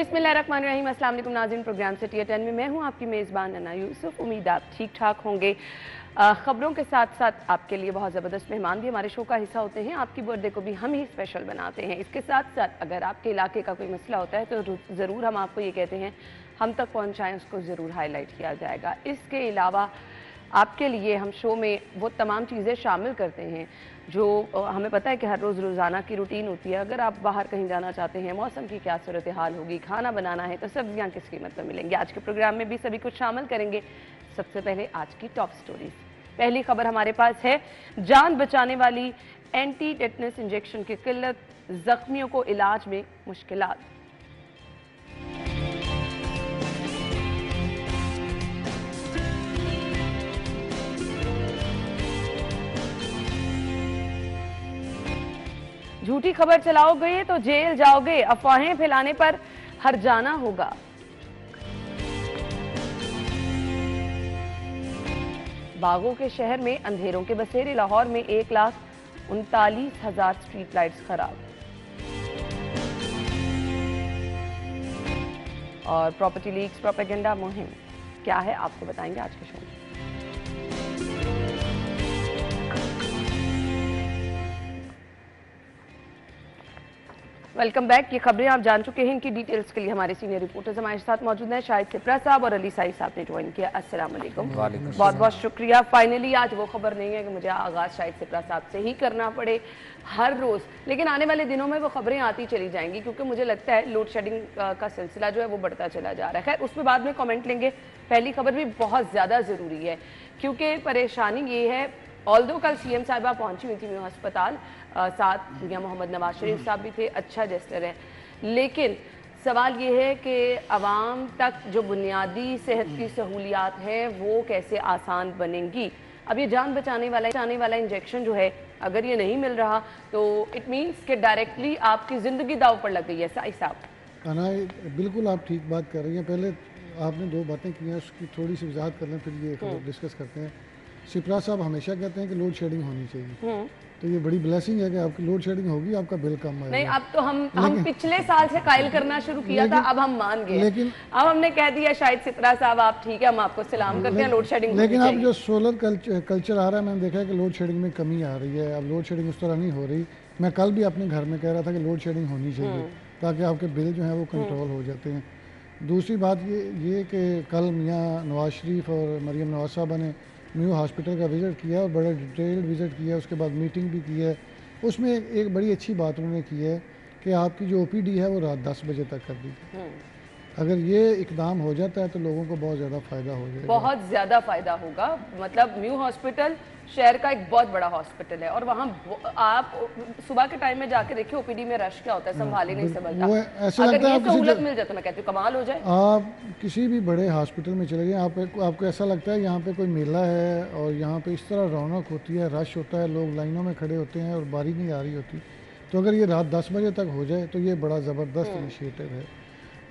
बिस्मिल्लाहिर्रहमानिर्रहीम। अस्सलाम वालेकुम नाज़रीन, प्रोग्राम सिटी42 में मैं हूँ आपकी मेज़बान अना यूसुफ। उम्मीद आप ठीक ठाक होंगे। ख़बरों के साथ साथ आपके लिए बहुत ज़बरदस्त मेहमान भी हमारे शो का हिस्सा होते हैं। आपकी बर्थडे को भी हम ही स्पेशल बनाते हैं। इसके साथ साथ अगर आपके इलाके का कोई मसला होता है तो ज़रूर हम आपको ये कहते हैं हम तक पहुँचाएँ, उसको ज़रूर हाईलाइट किया जाएगा। इसके अलावा आपके लिए हम शो में वो तमाम चीज़ें शामिल करते हैं जो हमें पता है कि हर रोज़ रोज़ाना की रूटीन होती है। अगर आप बाहर कहीं जाना चाहते हैं, मौसम की क्या सूरत हाल होगी, खाना बनाना है तो सब्जियां किस कीमत पर मिलेंगी, आज के प्रोग्राम में भी सभी कुछ शामिल करेंगे। सबसे पहले आज की टॉप स्टोरीज। पहली खबर हमारे पास है, जान बचाने वाली एंटी टेटनस इंजेक्शन की किल्लत, जख्मियों को इलाज में मुश्किलात। झूठी खबर चलाओगे तो जेल जाओगे, अफवाहें फैलाने पर हर्जाना होगा। बागों के शहर में अंधेरों के बसेरे, लाहौर में 1,39,000 स्ट्रीट लाइट्स खराब। और प्रॉपर्टी लीक्स प्रोपेगेंडा मुहिम क्या है आपको बताएंगे आज के शो में। Welcome back. ये खबरें आप जान चुके हैं, इनकी डिटेल्स के लिए हमारे सीनियर रिपोर्टर्स हमारे साथ मौजूद हैं। शाहिद सिपरा साहब और अली साई साहब ने ज्वाइन किया। अस्सलाम वालेकुम। बहुत बहुत शुक्रिया। फाइनली आज वो खबर नहीं है कि मुझे आगाज़ शाहिद सिपरा साहब से ही करना पड़े हर रोज़, लेकिन आने वाले दिनों में वो खबरें आती चली जाएंगी क्योंकि मुझे लगता है लोड शेडिंग का सिलसिला जो है वो बढ़ता चला जा रहा है। खैर, उस पर बाद में कॉमेंट लेंगे। पहली खबर भी बहुत ज़्यादा ज़रूरी है क्योंकि परेशानी ये है, ऑल्दो कल सीएम साहिबा पहुंची हुई थी न्यू हॉस्पिटल, साथ मियां मोहम्मद नवाज शरीफ साहब भी थे, अच्छा जेस्टर है, लेकिन सवाल ये है कि आवाम तक जो बुनियादी सेहत की सहूलियात हैं वो कैसे आसान बनेंगी। अब ये जान बचाने वाला इंजेक्शन जो है अगर ये नहीं मिल रहा तो इट मीन्स कि डायरेक्टली आपकी ज़िंदगी दाव पर लग गई है। साई साहब, बिल्कुल आप ठीक बात कर रही हैं। पहले आपने दो बातें की हैं, उसकी थोड़ी सी वजाहत कर लें, फिर ये डिस्कस करते हैं। सिपरा साहब हमेशा कहते हैं कि लोड शेडिंग होनी चाहिए, तो ये बड़ी ब्लेसिंग है कि आपकी लोड शेडिंग होगी, आपका बिल कम आएगा। नहीं, अब तो हम पिछले साल से कायल करना शुरू किया था, अब हम मान गए, लेकिन अब हमने कह दिया शायद सिपरा साहब आप ठीक है, हम आपको सलाम करते हैं, लोड शेडिंग। लेकिन अब जो सोलर कल्चर आ रहा है, मैंने देखा है कि लोड शेडिंग में कमी आ रही है, अब लोड शेडिंग उस तरह नहीं हो रही। मैं कल भी अपने घर में कह रहा था कि लोड शेडिंग होनी चाहिए ताकि आपके बिल जो है वो कंट्रोल हो जाते हैं। दूसरी बात ये कि कल मियाँ नवाज शरीफ और मरियम नवाज साहबा ने न्यू हॉस्पिटल का विज़िट किया और बड़ा डिटेल्ड विज़िट किया, उसके बाद मीटिंग भी की है। उसमें एक बड़ी अच्छी बात उन्होंने की है कि आपकी जो ओपीडी है वो रात 10 बजे तक कर दी। अगर ये इकदाम हो जाता है तो लोगों को बहुत ज़्यादा फ़ायदा हो जाएगा, बहुत ज़्यादा फ़ायदा होगा। मतलब न्यू हॉस्पिटल शहर का एक बहुत बड़ा हॉस्पिटल है और वहाँ आप सुबह के टाइम में जाके देखिए ओपीडी में रश क्या होता है, संभाले नहीं समझता, कमाल हो जाए। आप किसी भी बड़े हॉस्पिटल में चले जाएं, आपको ऐसा लगता है यहाँ पे कोई मेला है और यहाँ पे इस तरह रौनक होती है, रश होता है, लोग लाइनों में खड़े होते हैं और बारी नहीं आ रही होती। तो अगर ये रात 10 बजे तक हो जाए तो ये बड़ा ज़बरदस्त इनिशिएटिव है।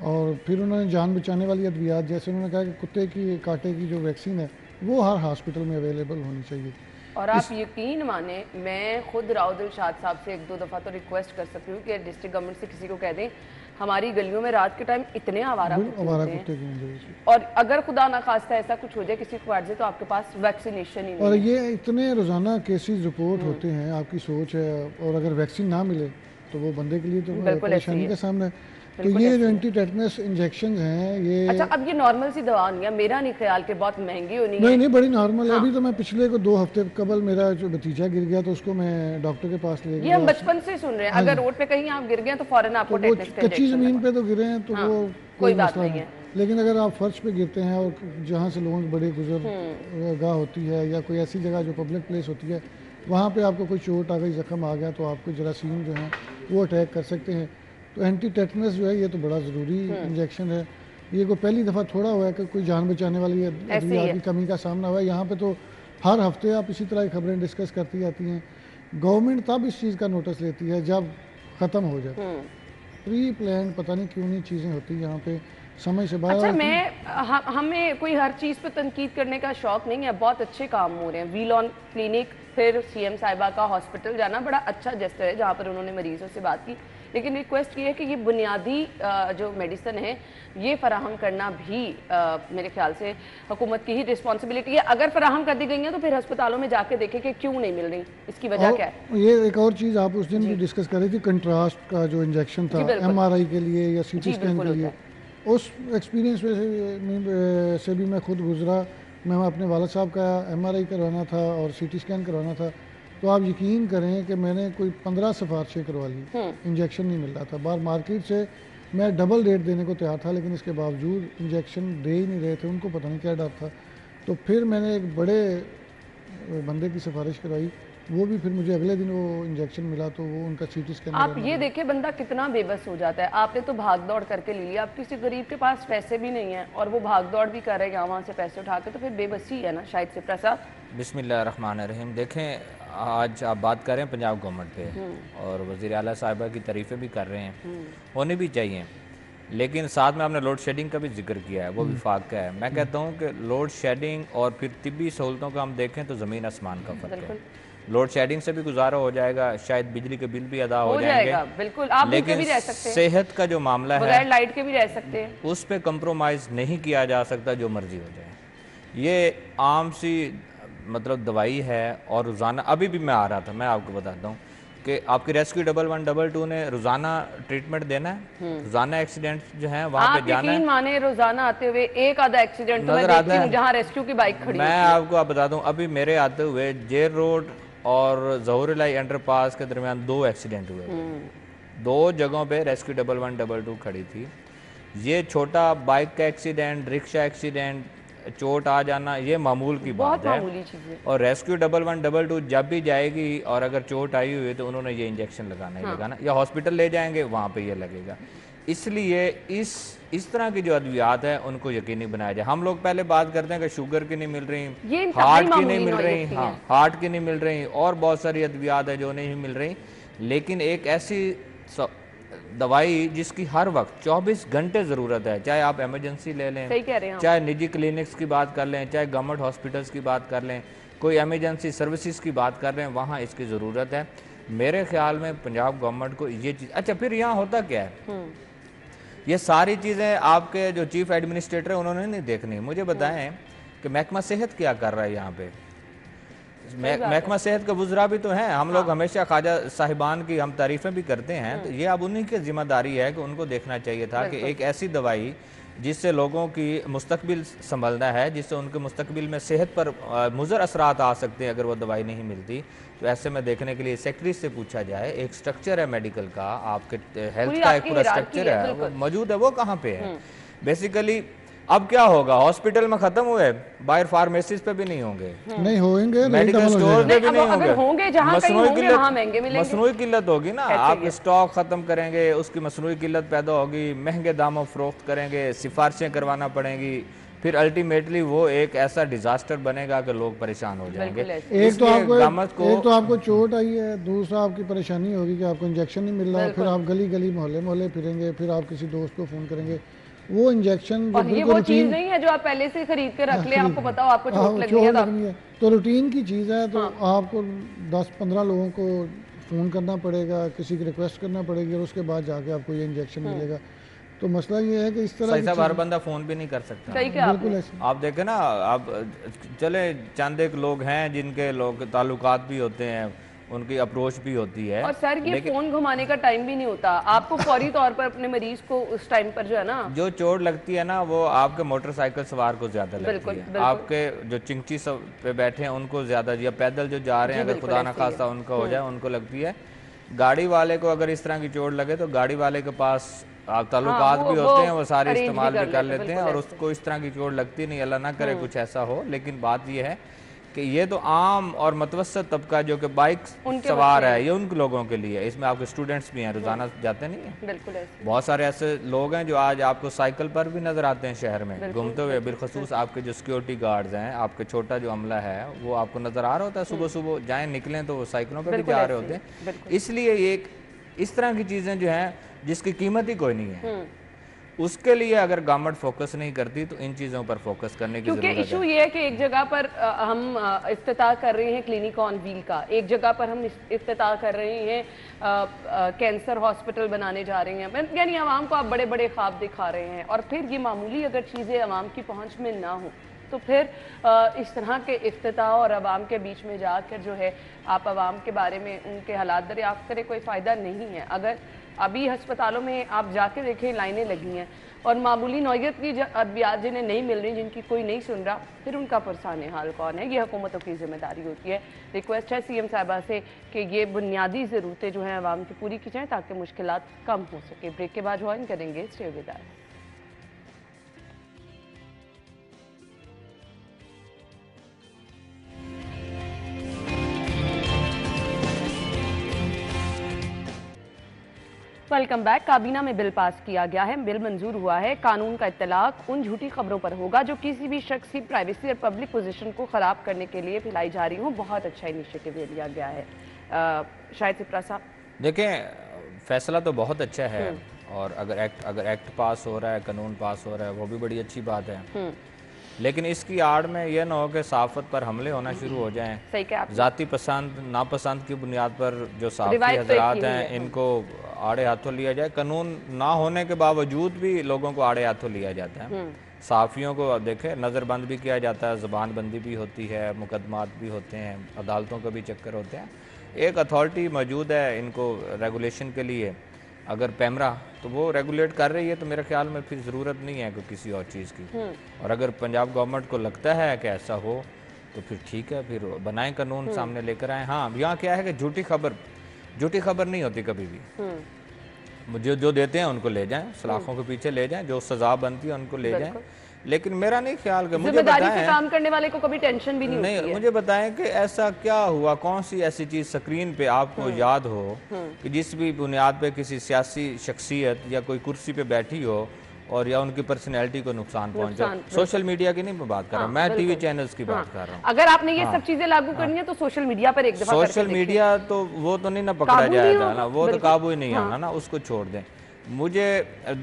और फिर उन्होंने जान बचाने वाली अद्वियात, जैसे उन्होंने कहा कि कुत्ते की काटे की जो वैक्सीन है वो हर हॉस्पिटल में अवेलेबल होनी चाहिए। और आप यकीन माने, मैं खुद राउदुल शाद साहब से एक दो दफ़ा तो रिक्वेस्ट कर सकती हूँ कि डिस्ट्रिक्ट गवर्नमेंट से किसी को कह दें हमारी गलियों में रात के टाइम इतने आवारा कुत्ते हैं, और अगर खुदा ना खास्ता ऐसा कुछ हो जाए किसी को काट जाए तो आपके पास वैक्सीनेशन ही नहीं। और ये इतने रोज़ाना केसेज रिपोर्ट होते हैं, आपकी सोच है, और अगर वैक्सीन ना मिले तो वो बंदे के लिए तो परेशानी के सामने। तो ये जो एंटी टेटनस इंजेक्शन हैं ये, अच्छा अब ये नॉर्मल सी दवा नहीं है, मेरा नहीं ख्याल के बहुत महंगी होनी है। नहीं, बड़ी नॉर्मल है। अभी तो मैं पिछले को 2 हफ्ते कबल मेरा जो भतीजा गिर गया तो उसको मैं डॉक्टर के पास ले गया। ये हम बचपन से सुन रहे हैं, अगर रोड पे कहीं आप गिर गए तो फौरन आपको टेटनस का इंजेक्शन। कच्ची जमीन पे तो गिरे हैं तो वो कोई बात नहीं है, लेकिन अगर आप फर्श पे गिरते हैं और जहाँ से लोगों की बड़ी गुजरगाह होती है या कोई ऐसी जगह जो पब्लिक प्लेस होती है वहाँ पे आपको कोई चोट आ गई, जख्म आ गया तो आपको जरासीम जो है वो अटैक कर सकते हैं। तो एंटी टेटनस जो है ये तो बड़ा ज़रूरी इंजेक्शन है। ये को पहली दफ़ा थोड़ा हुआ है कि कोई जान बचाने वाली अद्वियात की कमी का सामना हुआ है। यहाँ पे तो हर हफ्ते आप इसी तरह की खबरें डिस्कस करती जाती हैं। गवर्नमेंट तब इस चीज़ का नोटिस लेती है जब ख़त्म हो जाता है, प्री प्लान पता नहीं क्यों नहीं चीज़ें होती हैं यहाँ पे, समझ से बाहर। अच्छा, हमें कोई हर चीज़ पर तनकीद करने का शौक़ नहीं है, बहुत अच्छे काम हो रहे हैं। व्हील ऑन क्लिनिक, फिर सीएम साहिबा का हॉस्पिटल जाना बड़ा अच्छा जेस्टर है जहाँ पर उन्होंने मरीजों से बात की, लेकिन रिक्वेस्ट की है कि ये बुनियादी जो मेडिसिन है ये फराहम करना भी मेरे ख्याल से हुकूमत की ही रिस्पॉन्सिबिलिटी है। अगर फराहम कर दी गई है तो फिर अस्पतालों में जाके देखें कि क्यों नहीं मिल रही, इसकी वजह क्या है। ये एक और चीज़ आप उस दिन भी डिस्कस कर रही थी, कंट्रास्ट का जो इंजेक्शन था MRI के लिए या CT स्कैन के लिए, उस एक्सपीरियंस से भी मैं खुद गुजरा। मैं अपने वालद साहब का MRI करवाना था और CT स्कैन करवाना था, तो आप यकीन करें कि मैंने कोई 15 सिफारिशें करवा ली, इंजेक्शन नहीं मिल रहा था। बाहर मार्केट से मैं डबल रेट देने को तैयार था, लेकिन इसके बावजूद इंजेक्शन दे ही नहीं रहे थे, उनको पता नहीं क्या डर था। तो फिर मैंने एक बड़े बंदे की सिफारिश करवाई, वो भी फिर मुझे अगले दिन वो इंजेक्शन मिला, तो वो उनका CT स्कैन। आप ये देखिए बंदा कितना बेबस हो जाता है। आपने तो भाग दौड़ करके ले लिया, आप किसी गरीब के पास पैसे भी नहीं है और वो भाग दौड़ भी कर रहे हैं यहाँ वहाँ से पैसे उठा के, तो फिर बेबसी है ना। शाहिद सिप्रा साहब। बिस्मिल्लाहिर्रहमानिर्रहीम। देखें आज आप बात कर रहे हैं पंजाब गवर्नमेंट पे और वज़ीर आला साहिबा की तारीफ़ें भी कर रहे हैं, होनी भी चाहिए, लेकिन साथ में आपने लोड शेडिंग का भी जिक्र किया है, वो विफाक का है। मैं कहता हूँ कि लोड शेडिंग और फिर तिब्बी सहूलतों का हम देखें तो ज़मीन आसमान का फ़र्क है। लोड शेडिंग से भी गुजारा हो जाएगा, शायद बिजली के बिल भी अदा हो जाएगा, बिल्कुल आप लेकिन भी रह सकते हैं। सेहत का जो मामला है, लाइट के भी रह सकते हैं, उस पर कंप्रोमाइज़ नहीं किया जा सकता, जो मर्जी हो जाए। ये आम सी मतलब दवाई है और रोज़ाना, अभी भी मैं आ रहा था, मैं आपको बताता हूँ कि आपकी रेस्क्यू 112 ने रोज़ाना ट्रीटमेंट देना है, रोज़ाना एक्सीडेंट जो है वहाँ पे जाना है। माने रोज़ाना आते हुए एक आधा एक्सीडेंट तो नजर आता है जहाँ रेस्क्यू की बाइक खड़ी। मैं आपको आप बता दूँ, अभी मेरे आते हुए ज़ेर रोड और जहरलाई अंडरपास के दरमियान 2 एक्सीडेंट हुए, 2 जगहों पर रेस्क्यू 112 खड़ी थी। ये छोटा बाइक का एक्सीडेंट, रिक्शा एक्सीडेंट, चोट आ जाना, ये मामूल की बात है। और रेस्क्यू 112 जब भी जाएगी और अगर चोट आई हुई है तो उन्होंने ये इंजेक्शन लगाना ही लगाना, या हॉस्पिटल ले जाएंगे वहाँ पे ये लगेगा। इसलिए इस तरह की जो अद्वियात है उनको यकीनी बनाया जाए। हम लोग पहले बात करते हैं कि शुगर की नहीं मिल रही, हार्ट की नहीं मिल रही, हाँ हार्ट की नहीं मिल रही और बहुत सारी अद्वियात है जो नहीं मिल रही, लेकिन एक ऐसी दवाई जिसकी हर वक्त 24 घंटे ज़रूरत है, चाहे आप इमरजेंसी ले लें, सही कह रहे हैं, चाहे निजी क्लिनिक्स की बात कर लें, चाहे गवर्नमेंट हॉस्पिटल्स की बात कर लें, कोई इमरजेंसी सर्विसेज की बात कर रहे हैं, वहाँ इसकी ज़रूरत है। मेरे ख्याल में पंजाब गवर्नमेंट को ये चीज़, अच्छा फिर यहाँ होता क्या है, ये सारी चीज़ें आपके जो चीफ एडमिनिस्ट्रेटर है उन्होंने नहीं देखनी। मुझे बताएं कि महकमा सेहत क्या कर रहा है यहाँ पे, महकमा सेहत के वुजरा भी तो हैं। हम लोग हमेशा ख्वाजा साहिबान की हम तारीफें भी करते हैं, तो ये अब उन्हीं की जिम्मेदारी है कि उनको देखना चाहिए था कि एक ऐसी दवाई जिससे लोगों की मुस्तकबिल संभलना है, जिससे उनके मुस्तकबिल में सेहत पर मुज़र असरात आ सकते हैं अगर वो दवाई नहीं मिलती। तो ऐसे में देखने के लिए सेक्रेटरी से पूछा जाए, एक स्ट्रक्चर है मेडिकल का, आपके हेल्थ का एक पूरा स्ट्रक्चर है, वो मौजूद है, वो कहाँ पे है। बेसिकली अब क्या होगा, हॉस्पिटल में खत्म हुए, बाहर फार्मेसीज पे भी नहीं होंगे, नहीं होंगे, मेडिकल स्टोर पे भी नहीं होंगे, मसनूई किल्लत होगी ना। आप स्टॉक खत्म करेंगे, उसकी मसनूई किल्लत पैदा होगी, महंगे दामों फरोख्त करेंगे, सिफारिशें करवाना पड़ेंगी, फिर अल्टीमेटली वो एक ऐसा डिजास्टर बनेगा कि लोग परेशान हो जाएंगे। एक तो आपको चोट आई है, दूसरा आपकी परेशानी होगी कि आपको इंजेक्शन नहीं मिल रहा, फिर आप गली गली मोहल्ले मोहल्ले फिरेंगे, फिर आप किसी दोस्त को फोन करेंगे, वो इंजेक्शन और ये वो चीज नहीं है जो आप पहले से खरीद के रख ले, आपको पता हो आपको चोट लग रही है, तो रूटीन की चीज़ है, तो आपको 10-15 लोगों को फ़ोन करना पड़ेगा, किसी की रिक्वेस्ट करना पड़ेगी और उसके बाद जाके आपको ये इंजेक्शन मिलेगा। तो मसला ये है कि इस तरह साहब हर बंदा फ़ोन भी नहीं कर सकता, बिल्कुल। आप देखें ना, आप चले चंद एक लोग हैं जिनके लोग ताल्लुकात भी होते हैं, उनकी अप्रोच भी होती है, और सर ये फोन घुमाने का टाइम भी नहीं होता, आपको फौरी तौर पर अपने मरीज को उस टाइम पर जो है ना, जो चोट लगती है ना वो आपके मोटरसाइकिल सवार को ज्यादा लगती है, आपके जो चिंची सब पे बैठे हैं उनको ज्यादा, या पैदल जो जा रहे हैं अगर खुदा ना खासा उनका हो जाए उनको लगती है। गाड़ी वाले को अगर इस तरह की चोट लगे तो गाड़ी वाले के पास ताल्लुकात भी होते हैं, वो सारे इस्तेमाल भी कर लेते हैं और उसको इस तरह की चोट लगती नहीं, अल्लाह ना करे कुछ ऐसा हो। लेकिन बात यह है कि ये तो आम और मतवसत तबका जो कि बाइक सवार है, ये उन लोगों के लिए, इसमें आपके स्टूडेंट्स भी हैं, रोजाना जाते नहीं हैं, बिल्कुल बहुत सारे ऐसे लोग हैं जो आज आपको साइकिल पर भी नजर आते हैं शहर में घूमते हुए, बिलखसूस आपके जो सिक्योरिटी गार्ड्स हैं, आपके छोटा जो अमला है वो आपको नजर आ रहा होता है, सुबह सुबह जाएँ निकलें तो वो साइकिलों पर भी जा रहे होते हैं। इसलिए ये इस तरह की चीज़ें जो हैं जिसकी कीमत ही कोई नहीं है, उसके लिए अगर गवर्नमेंट फोकस नहीं करती तो इन चीज़ों पर फोकस करने की जरूरत है। इशू ये है कि एक जगह पर हम इफ्तिताह कर रहे हैं क्लिनिक ऑन व्हील का, एक जगह पर हम इफ्तिताह कर रहे हैं कैंसर हॉस्पिटल बनाने जा रहे हैं, यानी आवाम को आप बड़े बड़े ख्वाब दिखा रहे हैं और फिर ये मामूली अगर चीज़ें आवाम की पहुँच में ना हो तो फिर इस तरह के इफ्तिताह और आवाम के बीच में जाकर जो है आप आवाम के बारे में उनके हालात दरियाफ्त करें, कोई फ़ायदा नहीं है। अगर अभी हस्पतालों में आप जाके देखें लाइनें लगी हैं और मामूली नौयत की अद्वियात जिन्हें नहीं मिल रही, जिनकी कोई नहीं सुन रहा, फिर उनका परेशान हाल कौन है? ये हुकूमतों की जिम्मेदारी होती है। रिक्वेस्ट है सीएम साहिबा से कि ये बुनियादी ज़रूरतें जो हैं आवाम की पूरी की जाएँ ताकि मुश्किलात कम हो सके। ब्रेक के बाद ज्वाइन करेंगे श्रेदार। Welcome back. काबीना में बिल पास किया गया है, बिल मंजूर हुआ है। कानून का इतलाक उन झूठी खबरों पर होगा जो किसी भी शख्स की प्राइवेसी और पब्लिक पोजीशन को ख़राब करने के लिए फैलाई जा रही हो। बहुत अच्छा इनिशिएटिव लिया गया है। शाहिद सिप्रा साहब, देखें फैसला तो बहुत अच्छा है और अगर एक्ट पास हो रहा है, कानून पास हो रहा है, वो भी बड़ी अच्छी बात है, लेकिन इसकी आड़ में यह ना हो कि सहाफत पर हमले होना शुरू हो जाएं। सही कहा आपने। जाति पसंद नापसंद की बुनियाद पर जो सहाफती हजरात हैं इनको आड़े हाथों लिया जाए। कानून ना होने के बावजूद भी लोगों को आड़े हाथों लिया जाता है। सहाफियों को देखें नज़रबंद भी किया जाता है, ज़बान बंदी भी होती है, मुकदमात भी होते हैं, अदालतों के भी चक्कर होते हैं। एक अथॉरिटी मौजूद है इनको रेगुलेशन के लिए, अगर पैमरा तो वो रेगुलेट कर रही है तो मेरे ख्याल में फिर ज़रूरत नहीं है कि किसी और चीज़ की। और अगर पंजाब गवर्नमेंट को लगता है कि ऐसा हो तो फिर ठीक है, फिर बनाएं कानून, सामने लेकर आएँ। हाँ, यहाँ क्या है कि झूठी खबर नहीं होती कभी भी। जो देते हैं उनको ले जाएं, सलाखों के पीछे ले जाएं, जो सजा बनती है उनको ले जाएं, लेकिन मेरा नहीं ख्याल कि मुझे बताएं, काम करने वाले को कभी टेंशन भी नहीं होती है। मुझे बताएं कि ऐसा क्या हुआ, कौन सी ऐसी चीज स्क्रीन पे आपको याद हो कि जिस भी बुनियाद पे किसी सियासी शख्सियत या कोई कुर्सी पे बैठी हो और या उनकी पर्सनैलिटी को नुकसान पहुंचा। सोशल मीडिया की नहीं मैं बात कर रहा हूँ, मैं टीवी चैनल्स की बात कर रहा हूँ। अगर आपने ये सब चीजें लागू करनी है तो सोशल मीडिया पर एक दफा सोशल मीडिया तो वो तो नहीं ना पकड़ा जाएगा ना, वो तो काबू ही नहीं आना ना, उसको छोड़ दें। मुझे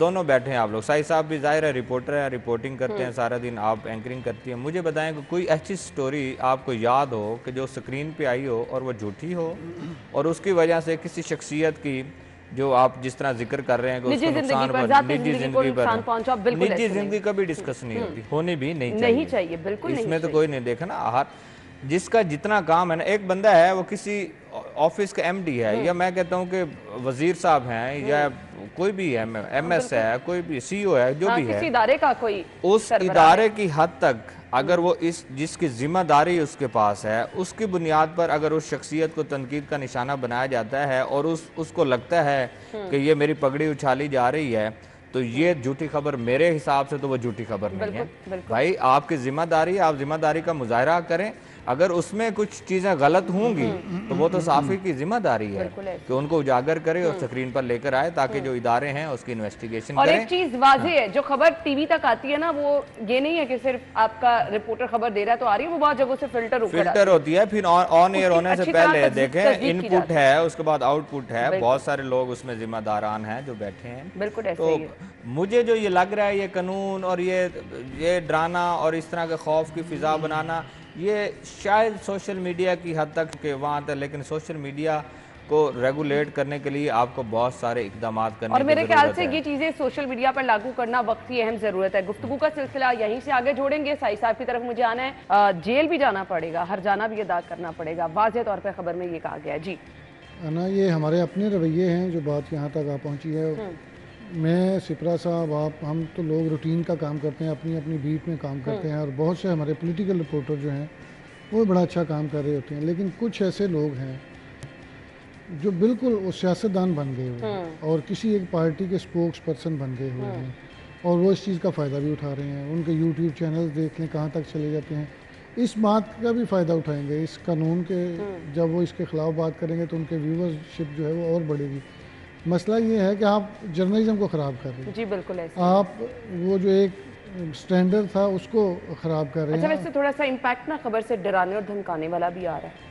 दोनों बैठे हैं आप लोग, साई साहब भी जाहिर है रिपोर्टर है, रिपोर्टिंग करते हैं सारा दिन, आप एंकरिंग करती हैं। मुझे बताएं कि कोई अच्छी स्टोरी आपको याद हो कि जो स्क्रीन पे आई हो और वो झूठी हो और उसकी वजह से किसी शख्सियत की, जो आप जिस तरह जिक्र कर रहे हैं कि उसको नुकसान पर, निजी जिंदगी पर, निजी जिंदगी कभी डिस्कस नहीं होती, होनी भी नहीं चाहिए। बिल्कुल इसमें तो कोई नहीं, देखा ना जिसका जितना काम है ना। एक बंदा है वो किसी ऑफिस का एमडी है या मैं कहता हूँ कि वजीर साहब हैं या कोई भी है, एमएस है, कोई भी सीईओ है, जो भी है इदारे का, कोई उस इदारे की हद तक अगर वो इस जिसकी जिम्मेदारी उसके पास है उसकी बुनियाद पर अगर उस शख्सियत को तनकीद का निशाना बनाया जाता है और उसको लगता है कि ये मेरी पगड़ी उछाली जा रही है तो ये झूठी खबर, मेरे हिसाब से तो वो झूठी खबर नहीं है। भाई आपकी जिम्मेदारी, आप जिम्मेदारी का मुजाहरा करें। अगर उसमें कुछ चीज़ें गलत होंगी तो वो तो साफी की जिम्मेदारी है कि उनको उजागर करे और स्क्रीन पर लेकर आए ताकि जो इदारे हैं उसकी इन्वेस्टिगेशन और करें। एक चीज़ वाज़े है, जो खबर टीवी तक आती है ना वो ये नहीं है कि सिर्फ आपका रिपोर्टर खबर दे रहा है तो आ रही है, वो बहुत जगहों से फिल्टर होती है, फिर ऑन एयर होने से पहले देखें इनपुट है, उसके बाद आउटपुट है, बहुत सारे लोग उसमें जिम्मेदारान हैं जो बैठे हैं। बिल्कुल तो मुझे जो ये लग रहा है ये कानून और ये डराना और इस तरह के खौफ की फिजा बनाना ये शायद सोशल मीडिया की हद तक के वहाँ तक, लेकिन सोशल मीडिया को रेगुलेट करने के लिए आपको बहुत सारे इकदाम करने और मेरे ख्याल से ये चीज़ें सोशल मीडिया पर लागू करना वक्त की अहम ज़रूरत है। गुफ्तगू का सिलसिला यहीं से आगे जोड़ेंगे। साई साहब की तरफ मुझे आना है, जेल भी जाना पड़ेगा, हर जाना भी अदा करना पड़ेगा, वाज़े तौर पर खबर में ये कहा गया है। जी ना, ये हमारे अपने रवैये हैं जो बात यहाँ तक आ पहुँची है। मैं सिप्रा साहब, आप, हम तो लोग रूटीन का काम करते हैं, अपनी अपनी बीट में काम करते हैं और बहुत से हमारे पॉलिटिकल रिपोर्टर जो हैं वो बड़ा अच्छा काम कर रहे होते हैं, लेकिन कुछ ऐसे लोग हैं जो बिल्कुल वो सियासतदान बन गए हुए हैं और किसी एक पार्टी के स्पोक्स पर्सन बन गए हुए हैं और वो इस चीज़ का फ़ायदा भी उठा रहे हैं। उनके यूट्यूब चैनल देख लें कहाँ तक चले जाते हैं, इस बात का भी फ़ायदा उठाएंगे। इस कानून के जब वो इसके ख़िलाफ़ बात करेंगे तो उनके व्यूअरशिप जो है वो और बढ़ेगी। मसला ये है कि आप जर्नलिज्म को ख़राब कर रहे हैं। जी बिल्कुल, आप वो जो एक स्टैंडर्ड था उसको ख़राब कर रहे हैं। अच्छा, वैसे थोड़ा सा इम्पैक्ट ना खबर से डराने और धमकाने वाला भी आ रहा है।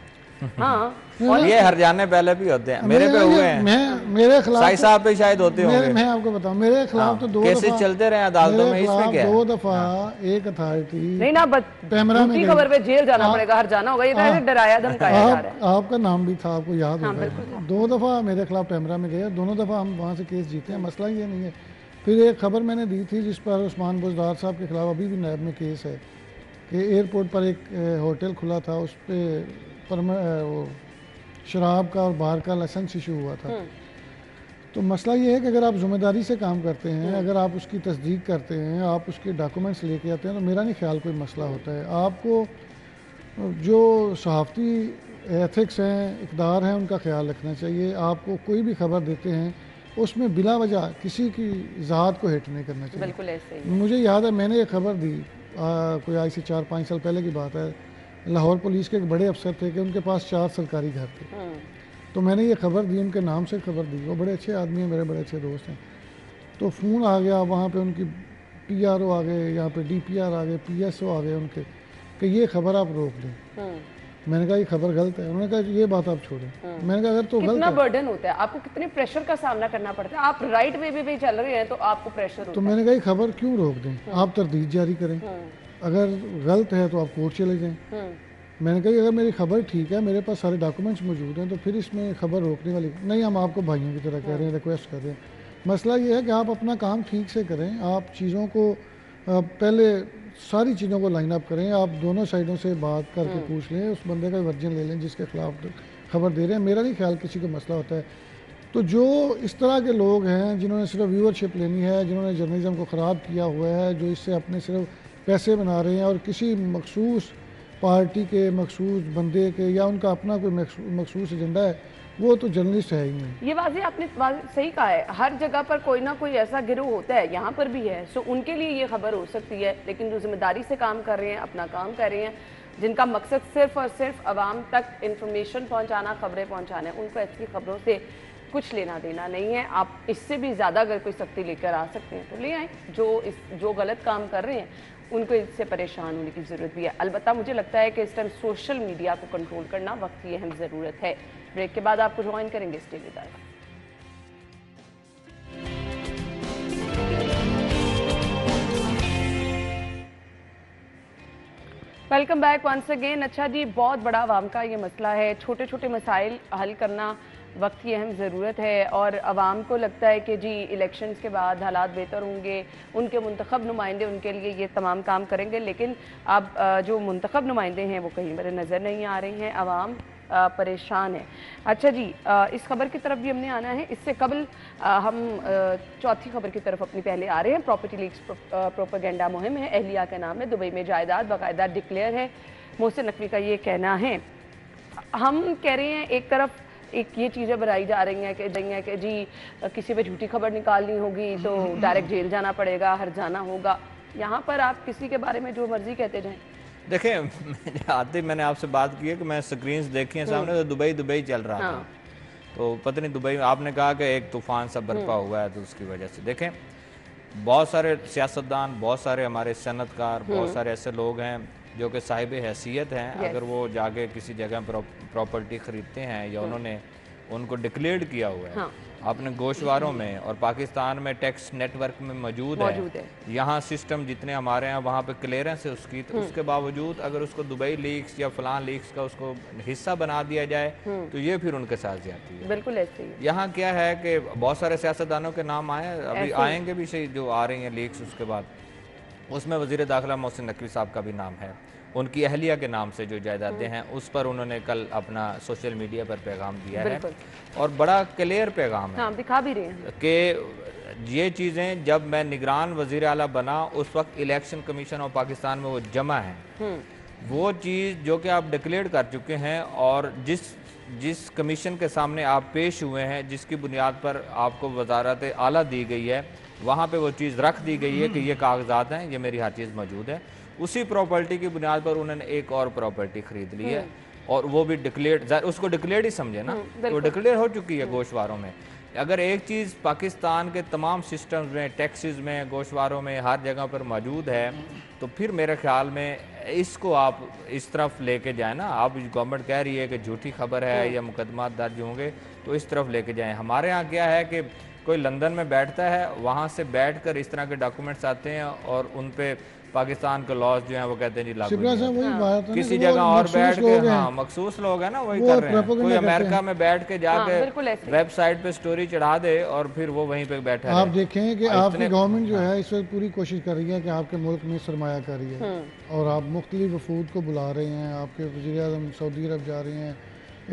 हाँ, ये हरजाने पहले भी होते हैं, मेरे पे हुए हैं, मेरे खिलाफ साई साहब पे शायद होते होंगे। मैं आपको बताऊं, मेरे खिलाफ तो दो कैसे चलते रहे अदालतों में, इसमें क्या है? दो दफा एक अथॉरिटी नहीं ना, पेमरा में खबर पे जेल जाना पड़ेगा, हरजाना होगा, ये कह डराया धमकाया जा रहा है। आपका नाम भी था, आपको याद होगा, दो दफा मेरे खिलाफ पेमरा में गए, दोनों दफा हम वहाँ से केस जीते हैं, मसला ये नहीं है। फिर एक खबर मैंने दी थी जिस पर उस्मान बुजदार साहब के खिलाफ अभी भी नैब में केस है कि एयरपोर्ट पर एक होटल खुला था, उस पर वो शराब का और बार का लाइसेंस इशू हुआ था। तो मसला ये है कि अगर आप ज़िम्मेदारी से काम करते हैं, अगर आप उसकी तस्दीक करते हैं, आप उसके डॉक्यूमेंट्स लेके आते हैं, तो मेरा नहीं ख्याल कोई मसला होता है। आपको जो सहाफ़ती एथिक्स हैं, इकदार हैं, उनका ख्याल रखना चाहिए। आपको कोई भी खबर देते हैं उसमें बिला वजह किसी की ज़ात को हिट नहीं करना चाहिए। बिल्कुल ऐसे ही मुझे याद है मैंने एक खबर दी, कोई आज से 4-5 साल पहले की बात है, लाहौर पुलिस के एक बड़े अफसर थे कि उनके पास 4 सरकारी घर थे। तो मैंने ये खबर दी, उनके नाम से खबर दी, वो बड़े अच्छे आदमी हैं, मेरे बड़े अच्छे दोस्त हैं। तो फ़ोन आ गया, वहाँ पे उनकी PRO आ गए, यहाँ पे DPR आ गए, PSO आ गए उनके, कि ये खबर आप रोक दें। मैंने कहा ये खबर गलत है, उन्होंने कहा ये बात आप छोड़ें। मैंने कहा अगर तो गलत है। कितना बर्डन होता है आपको, कितने प्रेशर का सामना करना पड़ता है, आप राइट वे भी चल रहे हैं तो आपको प्रेशर होता है। तो मैंने कहा ये खबर क्यों रोक दें, आप तरदीद जारी करें, अगर गलत है तो आप कोर्ट चले जाएं। मैंने कहा अगर मेरी खबर ठीक है, मेरे पास सारे डॉक्यूमेंट्स मौजूद हैं, तो फिर इसमें खबर रोकने वाली नहीं। हम आपको भाइयों की तरह कह रहे हैं, रिक्वेस्ट कर रहे हैं। मसला ये है कि आप अपना काम ठीक से करें, आप चीज़ों को पहले सारी चीज़ों को लाइन अप करें, आप दोनों साइडों से बात करके पूछ लें, उस बंदे का वर्जन ले लें जिसके खिलाफ खबर दे रहे हैं। मेरा नहीं ख्याल किसी को मसला होता है। तो जो इस तरह के लोग हैं जिन्होंने सिर्फ व्यूअरशिप लेनी है, जिन्होंने जर्नलिज़म को ख़राब किया हुआ है, जो इससे अपने सिर्फ पैसे बना रहे हैं और किसी मखसूस पार्टी के मखसूस बंदे के या उनका अपना कोई मखसूस एजेंडा है, वो तो जर्नलिस्ट है ही नहीं। ये वाजे आपने सही कहा है, हर जगह पर कोई ना कोई ऐसा गिरोह होता है, यहाँ पर भी है। सो उनके लिए ये खबर हो सकती है, लेकिन जो जिम्मेदारी से काम कर रहे हैं, अपना काम कर रहे हैं, जिनका मकसद सिर्फ और सिर्फ आवाम तक इंफॉर्मेशन पहुँचाना, खबरें पहुँचाना है, उनको ऐसी खबरों से कुछ लेना देना नहीं है। आप इससे भी ज़्यादा अगर कोई सख्ती लेकर आ सकते हैं तो ले आए। जो गलत काम कर रहे हैं उनको इससे परेशान होने की ज़रूरत भी है। अलबत्ता मुझे लगता है कि इस टाइम सोशल मीडिया को कंट्रोल करना वक्त की अहम ज़रूरत है। ब्रेक के बाद आपको ज्वाइन करेंगे, stay with us. Welcome back once again. अच्छा जी, बहुत बड़ा आवाम का ये मसला है, छोटे छोटे मसाइल हल करना वक्त की अहम ज़रूरत है। और आवाम को लगता है कि जी इलेक्शंस के बाद हालात बेहतर होंगे, उनके मुंतखब नुमाइंदे उनके लिए ये तमाम काम करेंगे, लेकिन अब जो मुंतखब नुमाइंदे हैं वो कहीं पर नज़र नहीं आ रहे हैं। आवाम परेशान है। अच्छा जी, इस खबर की तरफ भी हमने आना है। इससे कबल हम चौथी खबर की तरफ अपनी पहले आ रहे हैं। प्रॉपर्टी लीक्स प्रोपेगेंडा मुहिम है, अहलिया का नाम है, दुबई में जायदाद बाकायदा डिक्लेयर है, मोहसिन नकवी का ये कहना है। हम कह रहे हैं एक तरफ एक ये चीज़ें बनाई जा रही हैं कि जी किसी पे झूठी खबर निकालनी होगी तो डायरेक्ट जेल जाना पड़ेगा, हर जाना होगा। यहाँ पर आप किसी के बारे में जो मर्जी कहते जाएं। देखें, आते मैंने आपसे बात की है कि मैं स्क्रीन्स देखी हैं सामने, तो दुबई चल रहा था। तो पता नहीं दुबई में आपने कहा कि एक तूफान सा बरपा हुआ है, तो उसकी वजह से देखें बहुत सारे सियासतदान, बहुत सारे हमारे सनतकार, बहुत सारे ऐसे लोग हैं जो कि साहिब हैसियत हैं। अगर वो जाके किसी जगह प्रॉपर्टी खरीदते हैं या उन्होंने उनको डिक्लेयर किया हुआ है, अपने गोशवारों में और पाकिस्तान में टैक्स नेटवर्क में मौजूद है। यहाँ सिस्टम जितने हमारे हैं, वहाँ पे क्लियरेंस है उसकी, तो उसके बावजूद अगर उसको दुबई लीक्स या फलां लीक्स का उसको हिस्सा बना दिया जाए तो ये फिर उनके साथ जाती है। बिल्कुल ऐसे ही यहाँ क्या है कि बहुत सारे सियासतदानों के नाम आए, अभी आएंगे भी सही जो आ रही हैं लीक्स, उसके बाद उसमें वज़ीर दाखिला मोहसिन नकवी साहब का भी नाम है। उनकी अहलिया के नाम से जो जायदादें हैं उस पर उन्होंने कल अपना सोशल मीडिया पर पैगाम दिया है, और बड़ा क्लियर पैगाम है। हाँ, दिखा भी रहे हैं कि ये चीज़ें जब मैं निगरान वज़ीर आला बना उस वक्त इलेक्शन कमीशन ऑफ पाकिस्तान में वो जमा है, वो चीज़ जो कि आप डिक्लेयर कर चुके हैं और जिस कमीशन के सामने आप पेश हुए हैं, जिसकी बुनियाद पर आपको वजारत आला दी गई है, वहाँ पे वो चीज़ रख दी गई है कि ये कागजात हैं, ये मेरी हर चीज़ मौजूद है। उसी प्रॉपर्टी की बुनियाद पर उन्होंने एक और प्रॉपर्टी खरीद ली है, और वो भी डिक्लेयर, उसको डिक्लेयर ही समझे ना, वो डिक्लेयर हो चुकी है गोशवारों में। अगर एक चीज़ पाकिस्तान के तमाम सिस्टम्स में, टैक्सेस में, गोशवारों में, हर जगह पर मौजूद है, तो फिर मेरे ख्याल में इसको आप इस तरफ लेके जाए ना। आप गवर्नमेंट कह रही है कि झूठी खबर है या मुकदमा दर्ज होंगे, तो इस तरफ लेके जाएं। हमारे यहाँ क्या है कि कोई लंदन में बैठता है, वहाँ से बैठकर इस तरह के डॉक्यूमेंट्स आते हैं और उन पे पाकिस्तान के लॉज जो है वो कहते हैं जी लागू नहीं। किसी जगह और बैठ के हाँ मखसूस लोग है ना वही कर रहे हैं। कोई अमेरिका में बैठ के जाके वेबसाइट पे स्टोरी चढ़ा दे और फिर वो वहीं पे बैठा है। आप देखें कि आपकी गवर्नमेंट जो है इस वक्त पूरी कोशिश कर रही है कि आपके मुल्क में सरमायाकारी है और आप मुख्तलिफ वफूद को बुला रहे हैं। आपके वज़ीर आज़म सऊदी अरब जा रहे हैं,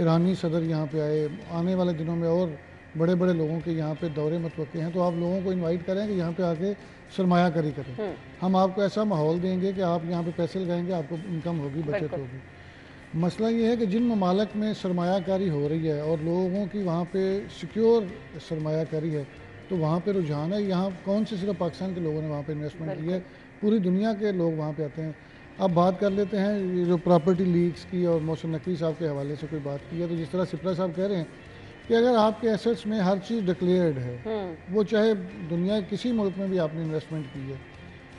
ईरानी सदर यहाँ पे आए, आने वाले दिनों में और बड़े बड़े लोगों के यहाँ पे दौरे मतवक़्क़े हैं। तो आप लोगों को इनवाइट करें कि यहाँ पे आके सरमायाकारी करें। हम आपको ऐसा माहौल देंगे कि आप यहाँ पे पैसे लगाएंगे, आपको इनकम होगी, बचत होगी। मसला ये है कि जिन ममालक में सरमायाकारी हो रही है और लोगों की वहाँ पे सिक्योर सरमायाकारी है तो वहाँ पे रुझान है। यहाँ कौन से सिर्फ पाकिस्तान के लोगों ने वहाँ पर इन्वेस्टमेंट की है, पूरी दुनिया के लोग वहाँ पर आते हैं। अब बात कर लेते हैं जो प्रॉपर्टी लीक्स की और मोहसिन नकवी साहब के हवाले से कोई बात की है, तो जिस तरह सिप्रा साहब कह रहे हैं कि अगर आपके एसेट्स में हर चीज़ डिक्लेयर्ड है, वो चाहे दुनिया के किसी मुल्क में भी आपने इन्वेस्टमेंट की है,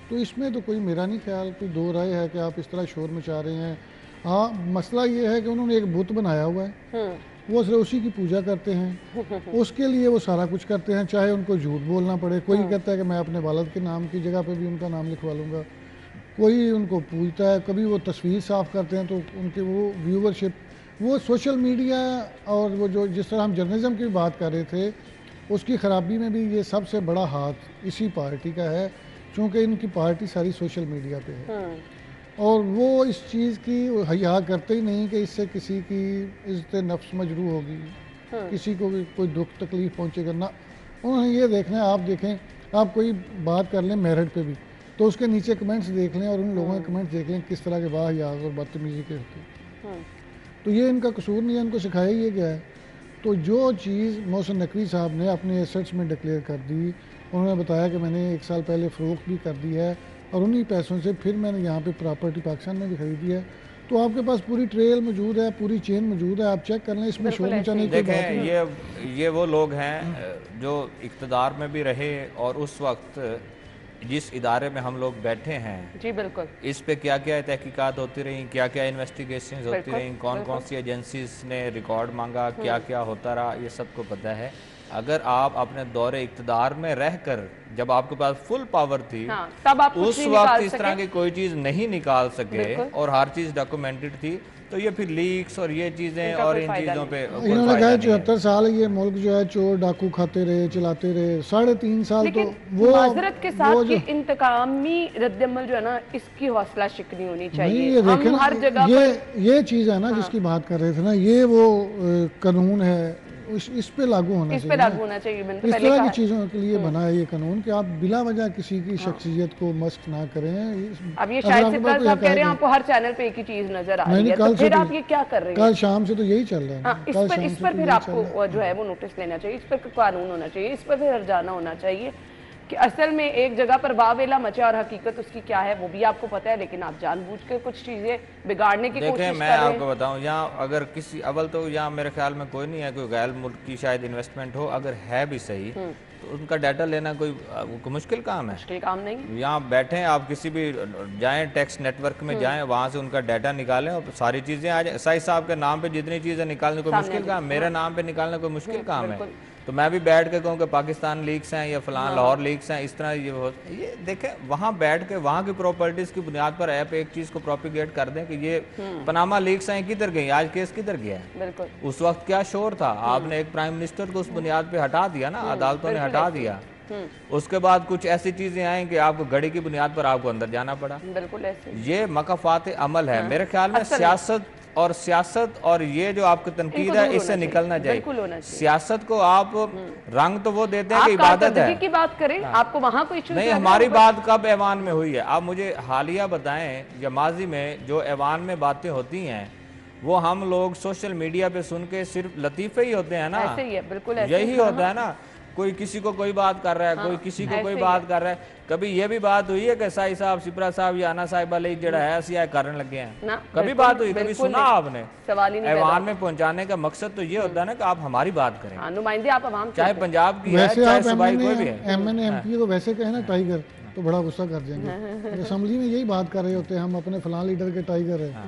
तो इसमें तो कोई मेरा नहीं ख्याल कोई दो राय है कि आप इस तरह शोर मचा रहे हैं। हाँ, मसला ये है कि उन्होंने एक बुत बनाया हुआ है, वो सिर्फ उसी की पूजा करते हैं, उसके लिए वो सारा कुछ करते हैं, चाहे उनको झूठ बोलना पड़े। कोई कहता है कि मैं अपने वालिद के नाम की जगह पर भी उनका नाम लिखवा लूँगा, कोई उनको पूछता है, कभी वो तस्वीर साफ़ करते हैं तो उनके वो व्यूवरशिप, वो सोशल मीडिया और वो जो जिस तरह हम जर्नलिज़म की बात कर रहे थे उसकी ख़राबी में भी ये सबसे बड़ा हाथ इसी पार्टी का है, क्योंकि इनकी पार्टी सारी सोशल मीडिया पे है। और वो इस चीज़ की हया करते ही नहीं कि इससे किसी की इज्जत नफ्स मजरूह होगी, किसी को भी कोई दुख तकलीफ़ पहुँचेगा ना। उन्होंने ये देखना है, आप देखें, आप कोई बात कर लें मेरिट पे भी तो उसके नीचे कमेंट्स देख लें और उन लोगों के कमेंट्स देख लें किस तरह के वाहियात और बदतमीजी के होते हैं। तो ये इनका कसूर नहीं है, इनको सिखाया ये गया है। तो जो चीज़ मोहसिन नकवी साहब ने अपने एसेट्स में डिक्लेयर कर दी, उन्होंने बताया कि मैंने एक साल पहले फ़रोख्त भी कर दी है और उन्हीं पैसों से फिर मैंने यहाँ पे प्रॉपर्टी पाकिस्तान में भी खरीदी है, तो आपके पास पूरी ट्रेल मौजूद है, पूरी चेन मौजूद है, आप चेक कर लें, इसमें शोर मचाने की बात नहीं। ये वो लोग हैं जो इक़्तिदार में भी रहे और उस वक्त जिस इदारे में हम लोग बैठे हैं जी बिल्कुल, इस पे क्या क्या तहकीकात होती रही, क्या क्या इन्वेस्टिगेशंस होती रही, कौन कौन सी एजेंसीज ने रिकॉर्ड मांगा, क्या क्या होता रहा, ये सबको पता है। अगर आप अपने दौरे इक़्तिदार में रहकर जब आपके पास फुल पावर थी तब आप उस वक्त इस तरह की कोई चीज़ नहीं निकाल सके और हर चीज़ डॉक्यूमेंटेड थी, तो ये फिर लीक्स और ये चीज़ें और इन चीज़ों पे इन्होंने कहा 74 साल ये मुल्क जो है चोर डाकू खाते रहे, चलाते रहे 3.5 साल। तो वो माजरत के साथ कि इंतकामी रद्दमल जो है ना, इसकी हौसला शिकनी होनी चाहिए। हम हर जगह ये चीज़ है ना जिसकी बात कर रहे थे ना, ये वो कानून है इस पे लागू होना चाहिए, इस तरह की चीज़ों के लिए बना है ये कानून कि आप बिला वजह किसी की शख्सियत को मस्क ना करें। अब ये शायद सिप्रा साहब कह रहे हैं आपको हर चैनल पे एक ही चीज नजर आ रही है, तो फिर आप ये क्या कर रहे हैं? कल शाम से तो यही चल रहा है, इस पर फिर आपको जो है वो नोटिस लेना चाहिए, इस पर कानून होना चाहिए, इस पर फिर हर्जाना होना चाहिए कि असल में एक जगह पर वावेला मचा और हकीकत उसकी क्या है वो भी आपको पता है, लेकिन आप जानबूझकर कुछ चीज़ें बिगाड़ने की कोशिश कर रहे हैं। मैं आपको बताऊं, यहाँ अगर किसी अवल तो यहाँ मेरे ख्याल में कोई नहीं है कोई गैर मुल्क की शायद इन्वेस्टमेंट हो, अगर है भी सही तो उनका डाटा लेना कोई मुश्किल काम है? मुश्किल काम नहीं। यहाँ बैठे आप किसी भी जाएँ, टैक्स नेटवर्क में जाएँ, वहाँ से उनका डाटा निकालें और सारी चीज़ें आ जाए। साई साहब के नाम पर जितनी चीज़ें निकालने कोई मुश्किल काम, मेरे नाम पर निकालना कोई मुश्किल काम है? तो मैं भी बैठ के कहूँ कि पाकिस्तान लीक्स हैं या फलान लाहौर लीक्स हैं, इस तरह ये देखें वहाँ बैठ के वहाँ की प्रॉपर्टीज़ की बुनियाद पर ऐप एक चीज़ को प्रोपिगेट कर दें कि ये पनामा लीक्स हैं, किधर गई, आज केस किधर गया है, उस वक्त क्या शोर था। आपने एक प्राइम मिनिस्टर को उस बुनियाद पर हटा दिया ना, अदालतों ने हटा दिया। उसके बाद कुछ ऐसी चीजें आई कि आपको घड़ी की बुनियाद पर आपको अंदर जाना पड़ा। बिल्कुल ये मकाफात अमल है मेरे ख्याल में। सियासत और ये जो आपकी तनकीद है इससे निकलना चाहिए। सियासत को आप रंग तो वो देते हैं कि इबादत है की बात करें, आपको वहाँ कोई नहीं। हमारी बात कब ऐवान में हुई है? आप मुझे हालिया बताएं या माजी में जो ऐवान में बातें होती हैं वो हम लोग सोशल मीडिया पे सुन के सिर्फ लतीफे ही होते हैं ना, बिल्कुल यही होता है ना। कोई किसी को कोई बात कर रहा है, कोई किसी को कोई बात कर रहा है। कभी ये भी बात हुई है कि साई साहब, सिप्रा साहब या आना साहिबा ले जड़ा है सिया करने लगे हैं? कभी बात हुई? कभी सुना आपने? ऐवान में पहुंचाने का मकसद तो ये होता है ना कि आप हमारी बात करें, नुमाइंदे आप, चाहे पंजाब की है चाहे सूबाई कोई भी है। एमएनए एमपी को वैसे कहे ना टाइगर, तो बड़ा गुस्सा कर देंगे। असेंबली में यही बात कर रहे होते हैं हम, अपने फलां लीडर के टाइगर है,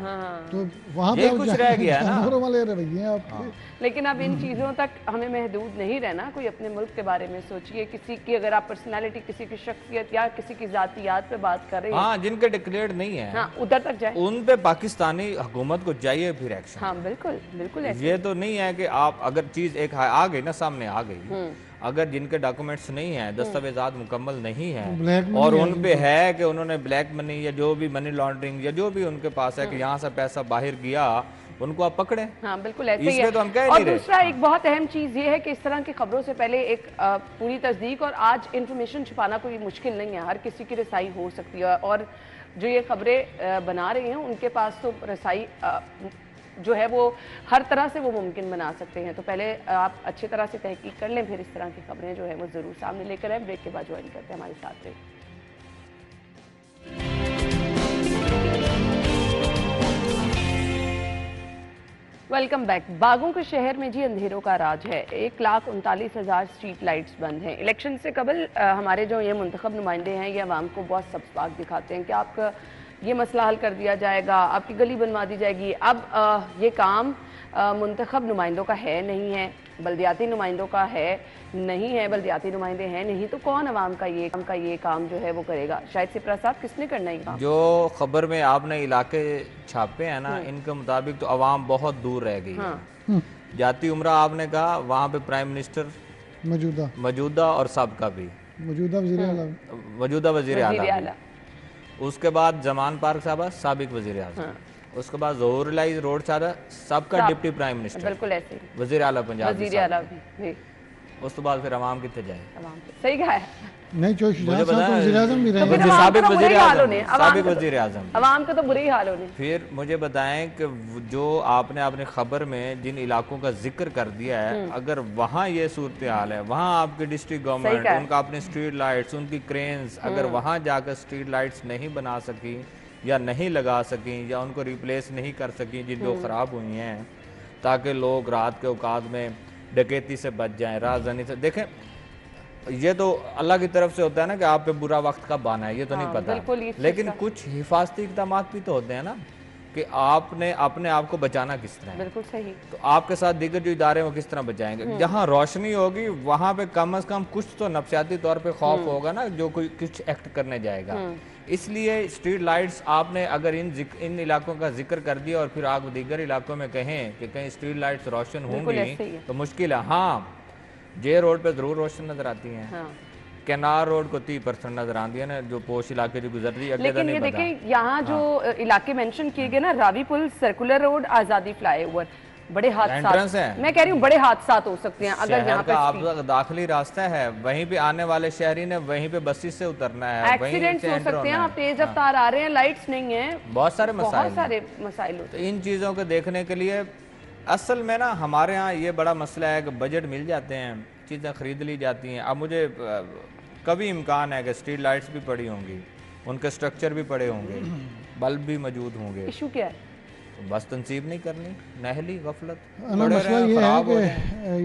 तो वहाँ पे कुछ रह गया जानवरों वाले रवैये आपके। लेकिन अब इन चीज़ों तक हमें महदूद नहीं रहना, कोई अपने मुल्क के बारे में सोचिए। किसी की अगर आप पर्सनैलिटी, किसी की शख्सियत या किसी की जातियात पे बात कर रहे हैं, हाँ, जिनके डिक्लेयर्ड नहीं है, हाँ, उधर तक जाए, उन पे पाकिस्तानी हुकूमत को चाहिए फिर एक्शन। हाँ बिल्कुल बिल्कुल, ये तो नहीं है कि आप अगर चीज़ एक आ गई ना, सामने आ गई, अगर जिनके डॉक्यूमेंट्स नहीं है, दस्तावेजात मुकम्मल नहीं है और उन पे है कि उन्होंने ब्लैक मनी या जो भी मनी लॉन्ड्रिंग या जो भी उनके पास है कि यहाँ से पैसा बाहर गया, उनको आप पकड़े। हाँ बिल्कुल ऐसे ही है। तो हम कह और दूसरा एक बहुत अहम चीज़ ये है कि इस तरह की खबरों से पहले एक पूरी तस्दीक, और आज इन्फॉर्मेशन छुपाना कोई मुश्किल नहीं है, हर किसी की रसाई हो सकती है। और जो ये खबरें बना रहे हैं उनके पास तो रसाई जो है वो हर तरह से वो मुमकिन बना सकते हैं। तो पहले आप अच्छी तरह से तहकीक कर लें, फिर इस तरह की खबरें जो है वो ज़रूर सामने लेकर आए। ब्रेक के बाद ज्वाइन करते हैं, हमारे साथ रहे। Welcome back. बागों के शहर में जी अंधेरों का राज है, 1,39,000 स्ट्रीट लाइट्स बंद हैं। इलेक्शन से कबल हमारे जो ये मुंतखब नुमाइंदे हैं ये आवाम को बहुत सब्सबाग दिखाते हैं कि आपका ये मसला हल कर दिया जाएगा, आपकी गली बनवा दी जाएगी। अब ये काम मुंतखब नुमाइंदों का है नहीं है, बल्दियाती नुमाइंदों का है नहीं है, बल्दियाती नुमाइंदे हैं नहीं, तो कौन आवाम का ये काम जो है वो करेगा? शाहिद सिप्रा साहब, किसने करना है काम? जो खबर में आपने इलाके छापे हैं ना, इनके मुताबिक तो आवाम बहुत दूर रह गई। हाँ। जाती उमरा आपने कहा, वहाँ पे प्राइम मिनिस्टर मौजूदा और सबका भी मौजूदा वजीर आला, उसके बाद जमान पार्क साहब साबिक वजीर आज़म, हाँ। उसके बाद जहरलाई रोड साहब सबका डिप्टी प्राइम मिनिस्टर, बिल्कुल ऐसे वजीर आला पंजाब भी। उसके बाद फिर आवाम कितने जाए? सही कहा है, नहीं आवाम का तो बुरे ही हाल होने। फिर मुझे बताएं कि जो आपने अपने खबर में जिन इलाकों का जिक्र कर दिया है, अगर वहाँ ये सूरत हाल है, वहाँ आपके डिस्ट्रिक्ट गवर्नमेंट उनका अपने स्ट्रीट लाइट्स, उनकी क्रेन्स, अगर वहाँ जाकर स्ट्रीट लाइट्स नहीं बना सकी या नहीं लगा सकी या उनको रिप्लेस नहीं कर सकी जिनको खराब हुई हैं, ताकि लोग रात के औकात में डकैती से बच जाएं, राजधानी से। देखें ये तो अल्लाह की तरफ से होता है ना कि आप पे बुरा वक्त कब आना है ये तो नहीं पता, लेकिन कुछ हिफाजती इकदाम भी तो होते हैं ना कि आपने अपने आप को बचाना किस तरह। बिल्कुल सही। तो आपके साथ दीगर जो इदारे हैं वो किस तरह बचाएंगे? जहाँ रोशनी होगी वहाँ पे कम से कम कुछ तो नफसियाती तौर पे खौफ होगा ना, जो कोई कुछ एक्ट करने जाएगा। इसलिए स्ट्रीट लाइट्स आपने अगर इन इलाकों का जिक्र कर दिया और फिर आप दीगर इलाकों में कहें कि कहीं स्ट्रीट लाइट्स रोशन होंगी तो मुश्किल है। हाँ, जे रोड पे जरूर रोशन नजर आती हैं, हाँ। केनार रोड को 30% नजर आती है ना, जो पोश इलाके जो गुजरती है। लेकिन ये देखें यहाँ जो इलाके मेंशन किए गए ना, रावी पुल, सर्कुलर रोड, आजादी फ्लाईओवर, बड़े हादसे हैं। मैं कह रही हूँ बड़े हादसा हो सकते हैं। अगर यहाँ पे आपका दाखिली रास्ता है, वहीं पे आने वाले शहरी ने वहीं पे बसेस से उतरना है, एक्सीडेंट हो सकते हैं। आप तेज रफ्तार आ रहे हैं, लाइट्स नहीं है, बहुत सारे मसाइल होते हैं। इन चीजों को देखने के लिए असल में ना हमारे यहाँ ये बड़ा मसला है कि बजट मिल जाते हैं, चीज़ें खरीद ली जाती हैं। अब मुझे कभी इम्कान है कि स्ट्रीट लाइट्स भी पड़ी होंगी, उनके स्ट्रक्चर भी पड़े होंगे, बल्ब भी मौजूद होंगे। इशू क्या है? बस तनसीब नहीं करनी, नहली गफलत। मसला ये है कि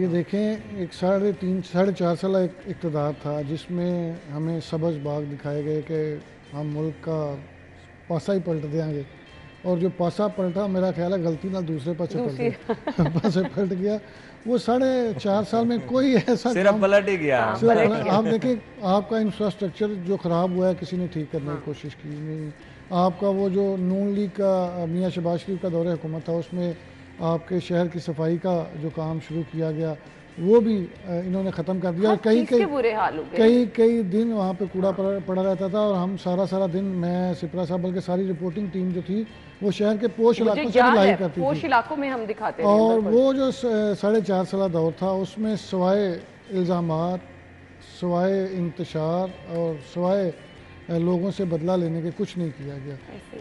ये देखें, एक 3.5-4 साल एक इक़्तिदार था जिसमें हमें सब्ज़ बाग दिखाए गए कि हम मुल्क का पासा ही पलट देंगे, और जो पासा पलटा मेरा ख्याल है गलती ना दूसरे पासे पलट गया। वो 4.5 साल में कोई ऐसा पलट ही गया। आप देखें आपका इंफ्रास्ट्रक्चर जो ख़राब हुआ है किसी ने ठीक करने की कोशिश की नहीं। आपका वो जो नून लीग का मियाँ शहबाज शरीफ का दौर हुकूमत था, उसमें आपके शहर की सफाई का जो काम शुरू किया गया वो भी इन्होंने ख़त्म कर दिया। और कई दिन वहाँ पे कूड़ा पड़ा रहता था, और हम सारा दिन, मैं सिप्रा साहब बल्कि सारी रिपोर्टिंग टीम जो थी वो शहर के पोश इलाकों से लाई करती थी, पोश इलाकों में हम दिखाते थे। और वो जो 4.5 साल दौर था उसमें सवाए इल्ज़ामात, सवाए इंतशार और सवाए लोगों से बदला लेने के कुछ नहीं किया गया।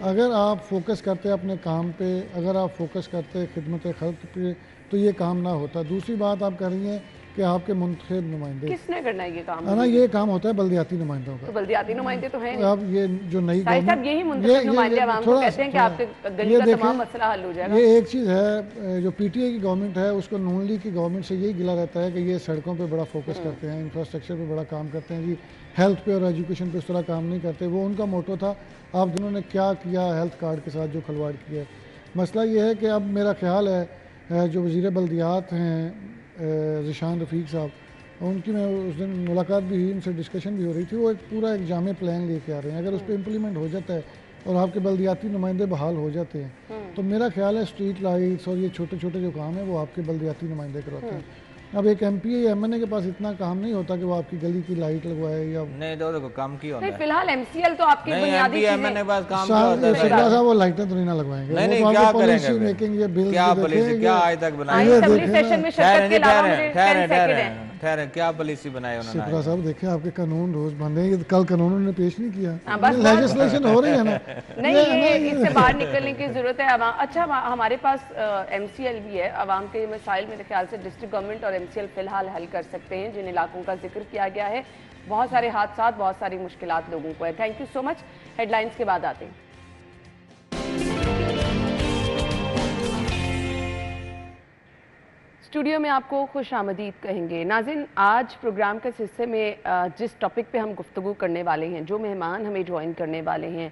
अगर आप फोकस करते अपने काम पे, अगर आप फोकस करते खिदमत खल्क पे, तो ये काम ना होता। दूसरी बात आप कह रही हैं कि आपके मुंतखब नुमाइंदे किसने करना है ये काम है ना, ये काम होता है बल्दियाती नुमाइंदों का। तो बल्दियाती नुमाइंदे तो हैं नहीं। अब ये जो नई गवर्नमेंट यही मुंतखब नुमाइंदे आवाम को कहते हैं कि आपके गली का तमाम मसला हल हो जाएगा। ये एक चीज़ है, जो पीटीआई की गवर्नमेंट है उसको नून लीग की गवर्नमेंट से यही गिला रहता है कि ये सड़कों पर बड़ा फोकस करते हैं, इंफ्रास्ट्रक्चर पर बड़ा काम करते हैं जी, हेल्थ पे और एजुकेशन पे उस तरह काम नहीं करते। वो उनका मोटो था, आप दोनों ने क्या किया हेल्थ कार्ड के साथ जो खिलवाड़ किया है। मसला ये है कि अब मेरा ख्याल है जो वज़ीर बल्दियात हैं जिशान रफ़ीक साहब, उनकी मैं उस दिन मुलाकात भी हुई, उनसे डिस्कशन भी हो रही थी, वो एक पूरा एक जामे प्लान लेके आ रहे हैं। अगर उस पर इम्प्लीमेंट हो जाता है और आपके बल्दियाती नुमाइंदे बहाल हो जाते हैं तो मेरा ख्याल है स्ट्रीट लाइट्स और ये छोटे छोटे जो काम हैं वो आपके बल्दियाती नुमाइंदे करवाते हैं। अब एक एमपी या एमएनए के पास इतना काम नहीं होता कि वो आपकी गली की लाइट लगवाए या नहीं, दो काम की होता है। फिलहाल एमसीएल तो आपकी बुनियादी एमएनए के पास काम होता है, सिर्फ वो लाइटें तो नहीं ना लगवाएंगे। नहीं क्या पॉलिसी मेकिंग, ये बिल क्या पॉलिसी क्या आज तक बनाई है सेशन में शिरकत के अलावा मुझे 10 सेकंड है ठहरे, क्या पॉलिसी बनाई उन्होंने। सिप्रा साहब देखें आपके कानून रोज बंद हैं, कल कानून उन्होंने पेश नहीं किया, लेजिस्लेशन हो रही है ना, नहीं इससे बाहर निकलने की जरूरत है। अच्छा हमारे पास एमसीएल भी है, आवाम के मसाइल मेरे ख्याल से डिस्ट्रिक्ट गवर्नमेंट और एमसीएल फिलहाल हल कर सकते हैं। जिन इलाकों का जिक्र किया गया है बहुत सारे हादसा, बहुत सारी मुश्किलात लोगों को है। Thank you so much, headlines के बाद आते हैं। स्टूडियो में आपको खुश आमदीद कहेंगे। नाज़रीन आज प्रोग्राम के हिस्से में जिस टॉपिक पे हम गुफ्तगू करने वाले हैं, जो मेहमान हमें ज्वाइन करने वाले हैं,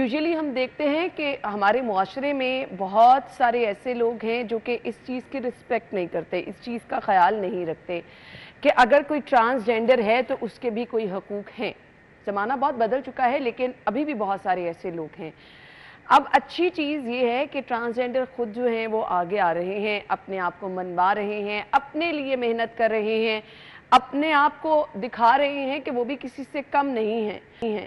यूजुअली हम देखते हैं कि हमारे मुआशरे में बहुत सारे ऐसे लोग हैं जो कि इस चीज़ की रिस्पेक्ट नहीं करते, इस चीज़ का ख्याल नहीं रखते कि अगर कोई ट्रांसजेंडर है तो उसके भी कोई हकूक़ हैं। ज़माना बहुत बदल चुका है लेकिन अभी भी बहुत सारे ऐसे लोग हैं। अब अच्छी चीज़ ये है कि ट्रांसजेंडर खुद जो हैं वो आगे आ रहे हैं, अपने आप को मनवा रहे हैं, अपने लिए मेहनत कर रहे हैं, अपने आप को दिखा रहे हैं कि वो भी किसी से कम नहीं हैं।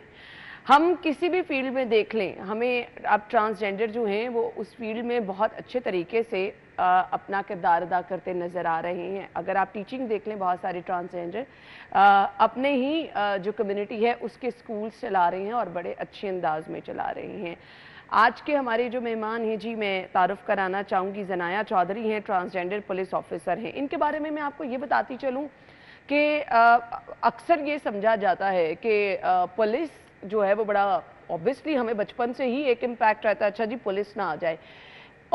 हम किसी भी फील्ड में देख लें, हमें अब ट्रांसजेंडर जो हैं वो उस फील्ड में बहुत अच्छे तरीके से अपना किरदार अदा करते नज़र आ रहे हैं। अगर आप टीचिंग देख लें, बहुत सारे ट्रांसजेंडर अपने ही जो कम्यूनिटी है उसके स्कूल्स चला रहे हैं और बड़े अच्छे अंदाज में चला रहे हैं। आज के हमारे जो मेहमान हैं जी, मैं तारुफ कराना चाहूँगी। जनाया चौधरी हैं, ट्रांसजेंडर पुलिस ऑफिसर हैं। इनके बारे में मैं आपको ये बताती चलूँ कि अक्सर ये समझा जाता है कि पुलिस जो है वो बड़ा ऑब्वियसली हमें बचपन से ही एक इम्पैक्ट रहता है, अच्छा जी पुलिस ना आ जाए,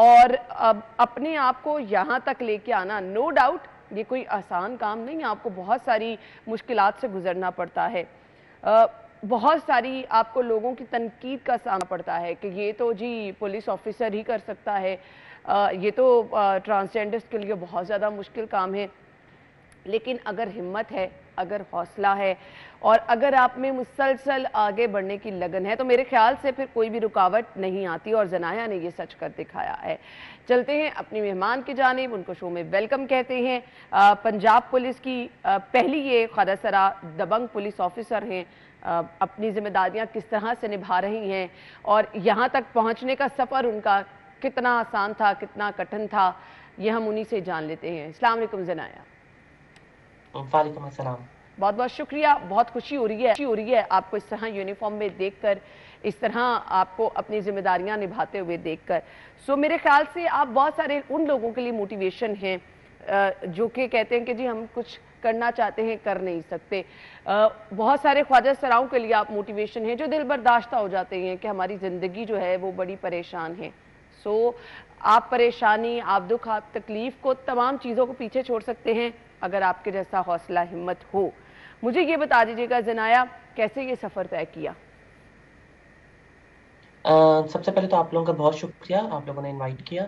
और अब अपने आप को यहाँ तक लेके आना, नो डाउट ये कोई आसान काम नहीं, आपको बहुत सारी मुश्किलात से गुजरना पड़ता है, बहुत सारी आपको लोगों की तनकीद का सामना पड़ता है कि ये तो जी पुलिस ऑफिसर ही कर सकता है, ये तो ट्रांसजेंडर्स के लिए बहुत ज़्यादा मुश्किल काम है। लेकिन अगर हिम्मत है, अगर हौसला है और अगर आप में मुसलसल आगे बढ़ने की लगन है तो मेरे ख्याल से फिर कोई भी रुकावट नहीं आती, और जनाया ने ये सच कर दिखाया है। चलते हैं अपने मेहमान की जानिब, उनको शो में वेलकम कहते हैं। पंजाब पुलिस की पहली ये खरासरा दबंग पुलिस ऑफिसर हैं, अपनी जिम्मेदारियां किस तरह से निभा रही हैं और यहाँ तक पहुँचने का सफ़र उनका कितना आसान था, कितना कठिन था, ये हम उन्हीं से जान लेते हैं। अस्सलाम वालेकुम जनाया। वालेकुम अस्सलाम। बहुत बहुत शुक्रिया, बहुत खुशी हो रही है आपको इस तरह यूनिफॉर्म में देखकर, इस तरह आपको अपनी जिम्मेदारियां निभाते हुए देखकर। सो मेरे ख्याल से आप बहुत सारे उन लोगों के लिए मोटिवेशन हैं जो कि कहते हैं कि जी हम कुछ करना चाहते हैं, कर नहीं सकते। बहुत सारे ख्वाजा सराओं के लिए आप मोटिवेशन हैं जो दिल बर्दाश्ता हो जाते हैं कि हमारी ज़िंदगी जो है वो बड़ी परेशान है। सो आप परेशानी, आप दुख, आप तकलीफ़ को, तमाम चीज़ों को पीछे छोड़ सकते हैं अगर आपके जैसा हौसला हिम्मत हो। मुझे ये बता दीजिएगा जनाया, कैसे ये सफ़र तय किया? सबसे पहले तो आप लोगों का बहुत शुक्रिया, आप लोगों ने इनवाइट किया।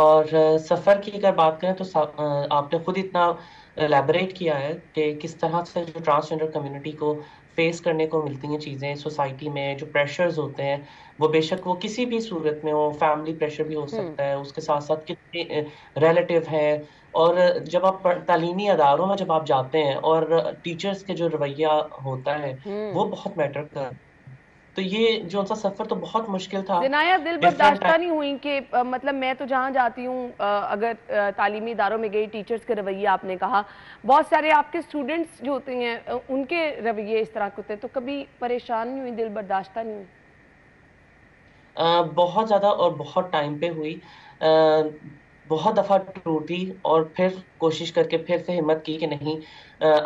और सफ़र की अगर बात करें तो आपने खुद इतना एलेबरेट किया है कि किस तरह से जो ट्रांसजेंडर कम्युनिटी को फेस करने को मिलती हैं चीज़ें सोसाइटी में, जो प्रेशर्स होते हैं वो बेशक वो किसी भी सूरत में हो, फैमिली प्रेशर भी हो सकता है, उसके साथ साथ कितने रिलेटिव हैं। और जब आप तालीमी अदारों में जब आप जाते हैं और टीचर्स के जो रवैया होता है वो बहुत मैटर करता है। तो ये जो उनका सफर तो बहुत मुश्किल था। जनाया दिल बर्दाश्त नहीं हुई कि मतलब मैं तो जहाँ जाती हूँ, अगर तालीमी इदारों में गई, टीचर्स के रवैये आपने कहा, बहुत सारे आपके स्टूडेंट्स जो होते हैं उनके रवैये इस तरह के होते हैं, तो कभी परेशान नहीं हुई, दिल बर्दाश्त नहीं हुई? बहुत ज़्यादा और बहुत टाइम पे हुई। बहुत दफ़ा टूटी और फिर कोशिश करके फिर से हिम्मत की कि नहीं,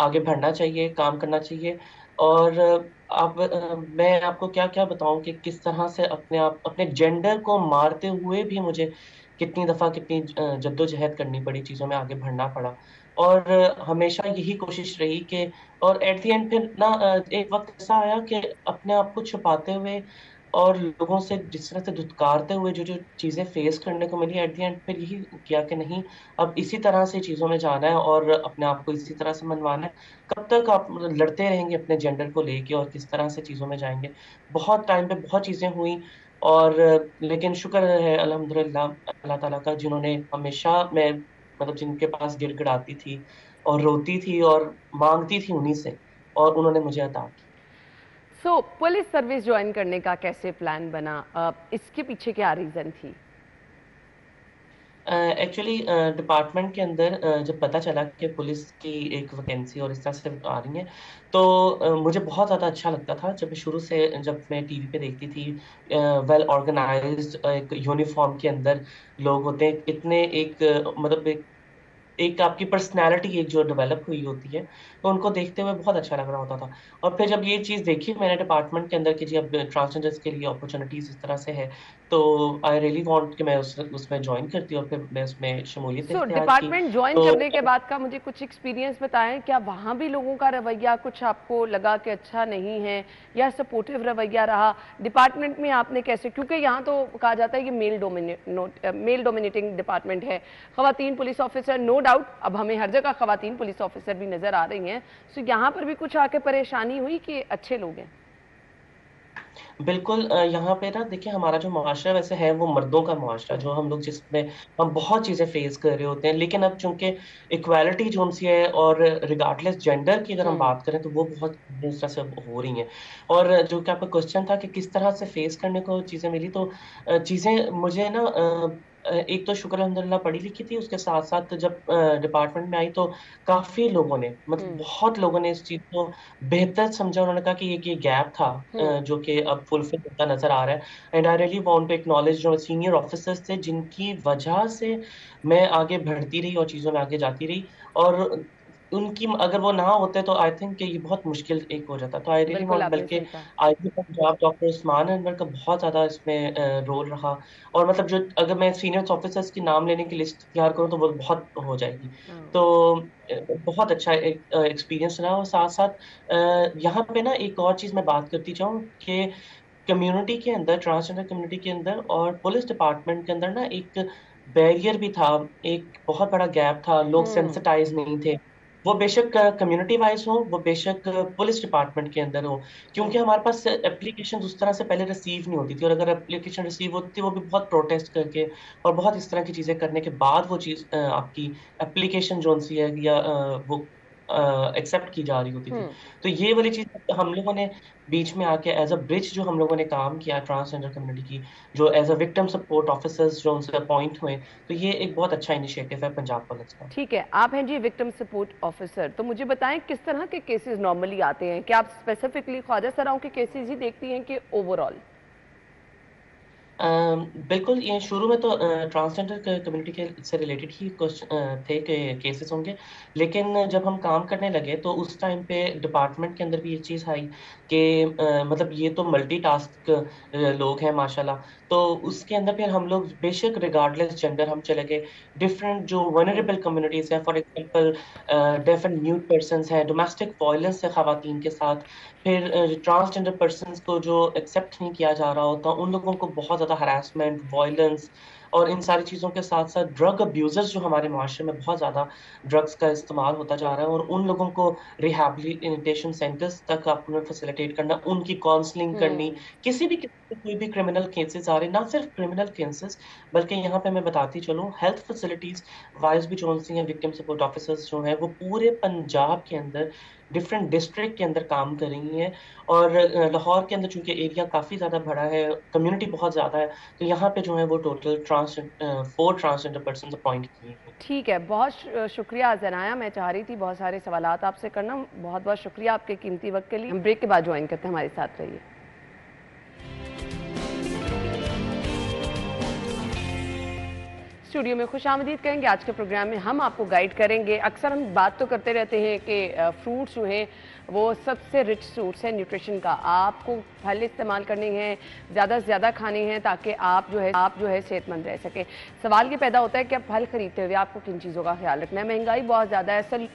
आगे बढ़ना चाहिए, काम करना चाहिए। और आप, मैं आपको क्या क्या बताऊं कि किस तरह से अपने आप, अपने जेंडर को मारते हुए भी मुझे कितनी दफ़ा कितनी जद्दोजहद करनी पड़ी, चीज़ों में आगे बढ़ना पड़ा। और हमेशा यही कोशिश रही कि, और एट दी एंड फिर ना एक वक्त ऐसा आया कि अपने आप को छुपाते हुए और लोगों से जिस तरह से धुतकारते हुए जो जो चीज़ें फेस करने को मिली, एट दी एंड फिर यही किया कि नहीं, अब इसी तरह से चीज़ों में जाना है और अपने आप को इसी तरह से मनवाना है। कब तक आप लड़ते रहेंगे अपने जेंडर को लेके और किस तरह से चीज़ों में जाएंगे। बहुत टाइम पे बहुत चीज़ें हुई, और लेकिन शुक्र है अल्हम्दुलिल्लाह अल्लाह ताला का, जिन्होंने हमेशा, मैं मतलब जिनके पास गिड़गिड़ाती थी और रोती थी और मांगती थी उन्हीं से, और उन्होंने मुझे अता की। तो पुलिस सर्विस ज्वाइन करने का कैसे प्लान बना, इसके पीछे क्या रीज़न थी? एक्चुअली डिपार्टमेंट के अंदर जब पता चला कि पुलिस की एक वैकेंसी और इस तरह से आ रही है, तो मुझे बहुत ज़्यादा अच्छा लगता था। जब शुरू से जब मैं टीवी पे देखती थी, वेल ऑर्गेनाइज्ड एक यूनिफॉर्म के अंदर लोग होते हैं, इतने एक मतलब एक आपकी पर्सनैलिटी एक जो डेवलप हुई होती है, तो उनको देखते हुए बहुत अच्छा लग रहा होता था। और फिर जब ये चीज़ देखी मैंने डिपार्टमेंट के अंदर कि जी अब ट्रांसजेंडर्स के लिए अपॉर्चुनिटीज़ इस तरह से है, तो आई रियली वांट कि मैं उसमें ज्वाइन करती हूँ और फिर मैं उसमें शमूलियत। तो डिपार्टमेंट ज्वाइन करने के बाद का मुझे कुछ एक्सपीरियंस बताएं, क्या वहाँ भी लोगों का रवैया कुछ आपको लगा कि अच्छा नहीं है, या सपोर्टिव रवैया रहा डिपार्टमेंट में? आपने कैसे, क्योंकि यहाँ तो कहा जाता है कि मेल डोमिनेटिंग डिपार्टमेंट है, ख़वातीन पुलिस ऑफिसर नो डाउट, अब हमें हर जगह ख़वातीन पुलिस ऑफिसर भी नज़र आ रही हैं, सो यहाँ पर भी कुछ आके परेशानी हुई कि अच्छे लोग हैं? बिल्कुल, यहाँ पे ना देखिए, हमारा जो माशरा वैसे है वो मर्दों का माशरा, जो हम लोग जिसमें हम बहुत चीज़ें फेस कर रहे होते हैं, लेकिन अब चूंकि इक्वालिटी जो उनसी है और रिगार्डलेस जेंडर की अगर हम बात करें तो वो बहुत दूसरा से हो रही हैं। और जो कि आपका क्वेश्चन था कि किस तरह से फेस करने को चीज़ें मिली, तो चीज़ें मुझे ना एक तो शुक्र अल्हम्दुलिल्लाह पढ़ी लिखी थी, उसके साथ साथ जब डिपार्टमेंट में आई तो काफ़ी लोगों ने, मतलब बहुत लोगों ने इस चीज़ को बेहतर समझा। उन्होंने कहा कि ये गैप था जो कि अब फुलफिल होता नज़र आ रहा है। And I really want to acknowledge जो सीनियर ऑफिसर्स थे, जिनकी वजह से मैं आगे बढ़ती रही और चीज़ों में आगे जाती रही, और उनकी अगर वो ना होते तो आई थिंक कि ये बहुत मुश्किल एक हो जाता। तो आई रियली वांट, बल्कि I G Punjab doctor Usman Anwar का बहुत ज़्यादा इसमें रोल रहा। और मतलब जो, अगर मैं सीनियर ऑफिसर्स की नाम लेने की लिस्ट तैयार करूँ तो वो बहुत हो जाएगी। तो बहुत अच्छा एक्सपीरियंस रहा। और साथ साथ यहाँ पे ना एक और चीज़ मैं बात करती चाहूँ कि कम्यूनिटी के अंदर, ट्रांसजेंडर कम्यूनिटी के अंदर और पुलिस डिपार्टमेंट के अंदर ना एक बैरियर भी था, एक बहुत बड़ा गैप था। लोग सेंसिटाइज नहीं थे, वो बेशक कम्युनिटी वाइज हो, वो बेशक पुलिस डिपार्टमेंट के अंदर हो, क्योंकि हमारे पास एप्लीकेशन उस तरह से पहले रिसीव नहीं होती थी। और अगर एप्लीकेशन रिसीव होती थी वो भी बहुत प्रोटेस्ट करके और बहुत इस तरह की चीज़ें करने के बाद वो चीज़ आपकी एप्लीकेशन जो सी है या वो एक्सेप्ट की जा रही होती थी। तो ये वाली चीज़ हम लोगों ने बीच में आके एज अ ब्रिज जो हम लोगों ने काम किया ट्रांसजेंडर कम्युनिटी की, जो as a victim support officers जो उनसे अपॉइंट हुए, तो ये एक बहुत अच्छा इनिशिएटिव है पंजाब पुलिस का। ठीक है, आप हैं जी विक्टिम सपोर्ट ऑफिसर, तो मुझे बताएं किस तरह के केसेस नॉर्मली आते हैं? क्या आप स्पेसिफिकली ख्वाजा सराओं के केसेज ही देखती हैं कि ओवरऑल? बिल्कुल, ये शुरू में तो ट्रांसजेंडर कम्युनिटी के से रिलेटेड ही कुछ थे केसेस होंगे, लेकिन जब हम काम करने लगे तो उस टाइम पे डिपार्टमेंट के अंदर भी ये चीज़ आई कि मतलब ये तो मल्टीटास्क लोग हैं माशाल्लाह। तो उसके अंदर फिर हम लोग बेशक रिगार्डलेस जेंडर हम चले गए डिफरेंट जो वनरेबल कम्युनिटीज़ हैं, for example deaf and mute persons हैं, डोमेस्टिक वायलेंस है ख़वातीन के साथ, फिर ट्रांसजेंडर पर्सनस को जो एक्सेप्ट नहीं किया जा रहा होता, उन लोगों को बहुत ज़्यादा हरासमेंट, वायलेंस, और इन सारी चीज़ों के साथ साथ ड्रग अब्यूज़र्स जो हमारे माशरे में बहुत ज़्यादा ड्रग्स का इस्तेमाल होता जा रहा है, और उन लोगों को रिहेबिलिटेशन सेंटर्स तक आपने फैसिलिटेट करना, उनकी काउंसलिंग करनी, किसी भी कोई भी क्रिमिनल केसेस आ रहे, ना सिर्फ क्रिमिनल केसेस बल्कि यहाँ पे मैं बताती चलूँ हेल्थ फैसिलिटीज़ वाइज भी जो सी हैं विक्टिम सपोर्ट ऑफिसर्स जो हैं वो पूरे पंजाब के अंदर डिफरेंट डिस्ट्रिक्ट के अंदर काम कर रही हैं। और लाहौर के अंदर चूँकि एरिया काफ़ी ज़्यादा बड़ा है, कम्युनिटी बहुत ज़्यादा है, तो यहाँ पे जो है वो टोटल 4 ट्रांसजेंडर पर्सन अपॉइंट किए हैं। ठीक है, बहुत शुक्रिया जनाया, मैं चाह रही थी बहुत सारे सवाल आपसे करना। बहुत बहुत शुक्रिया आपके कीमती वक्त के लिए। हम ब्रेक के बाद ज्वाइन करते हैं, हमारे साथ रहिए। स्टूडियो में खुश आमदीद कहेंगे। आज के प्रोग्राम में हम आपको गाइड करेंगे। अक्सर हम बात तो करते रहते हैं कि फ्रूट्स जो हैं वो सबसे रिच सोर्स है न्यूट्रिशन का। आपको फल इस्तेमाल करने हैं, ज़्यादा से ज़्यादा खाने हैं ताकि आप जो है सेहतमंद रह सकें। सवाल ये पैदा होता है कि आप फल खरीदते हुए आपको किन चीज़ों का ख्याल रखना है। महंगाई बहुत ज़्यादा है, असल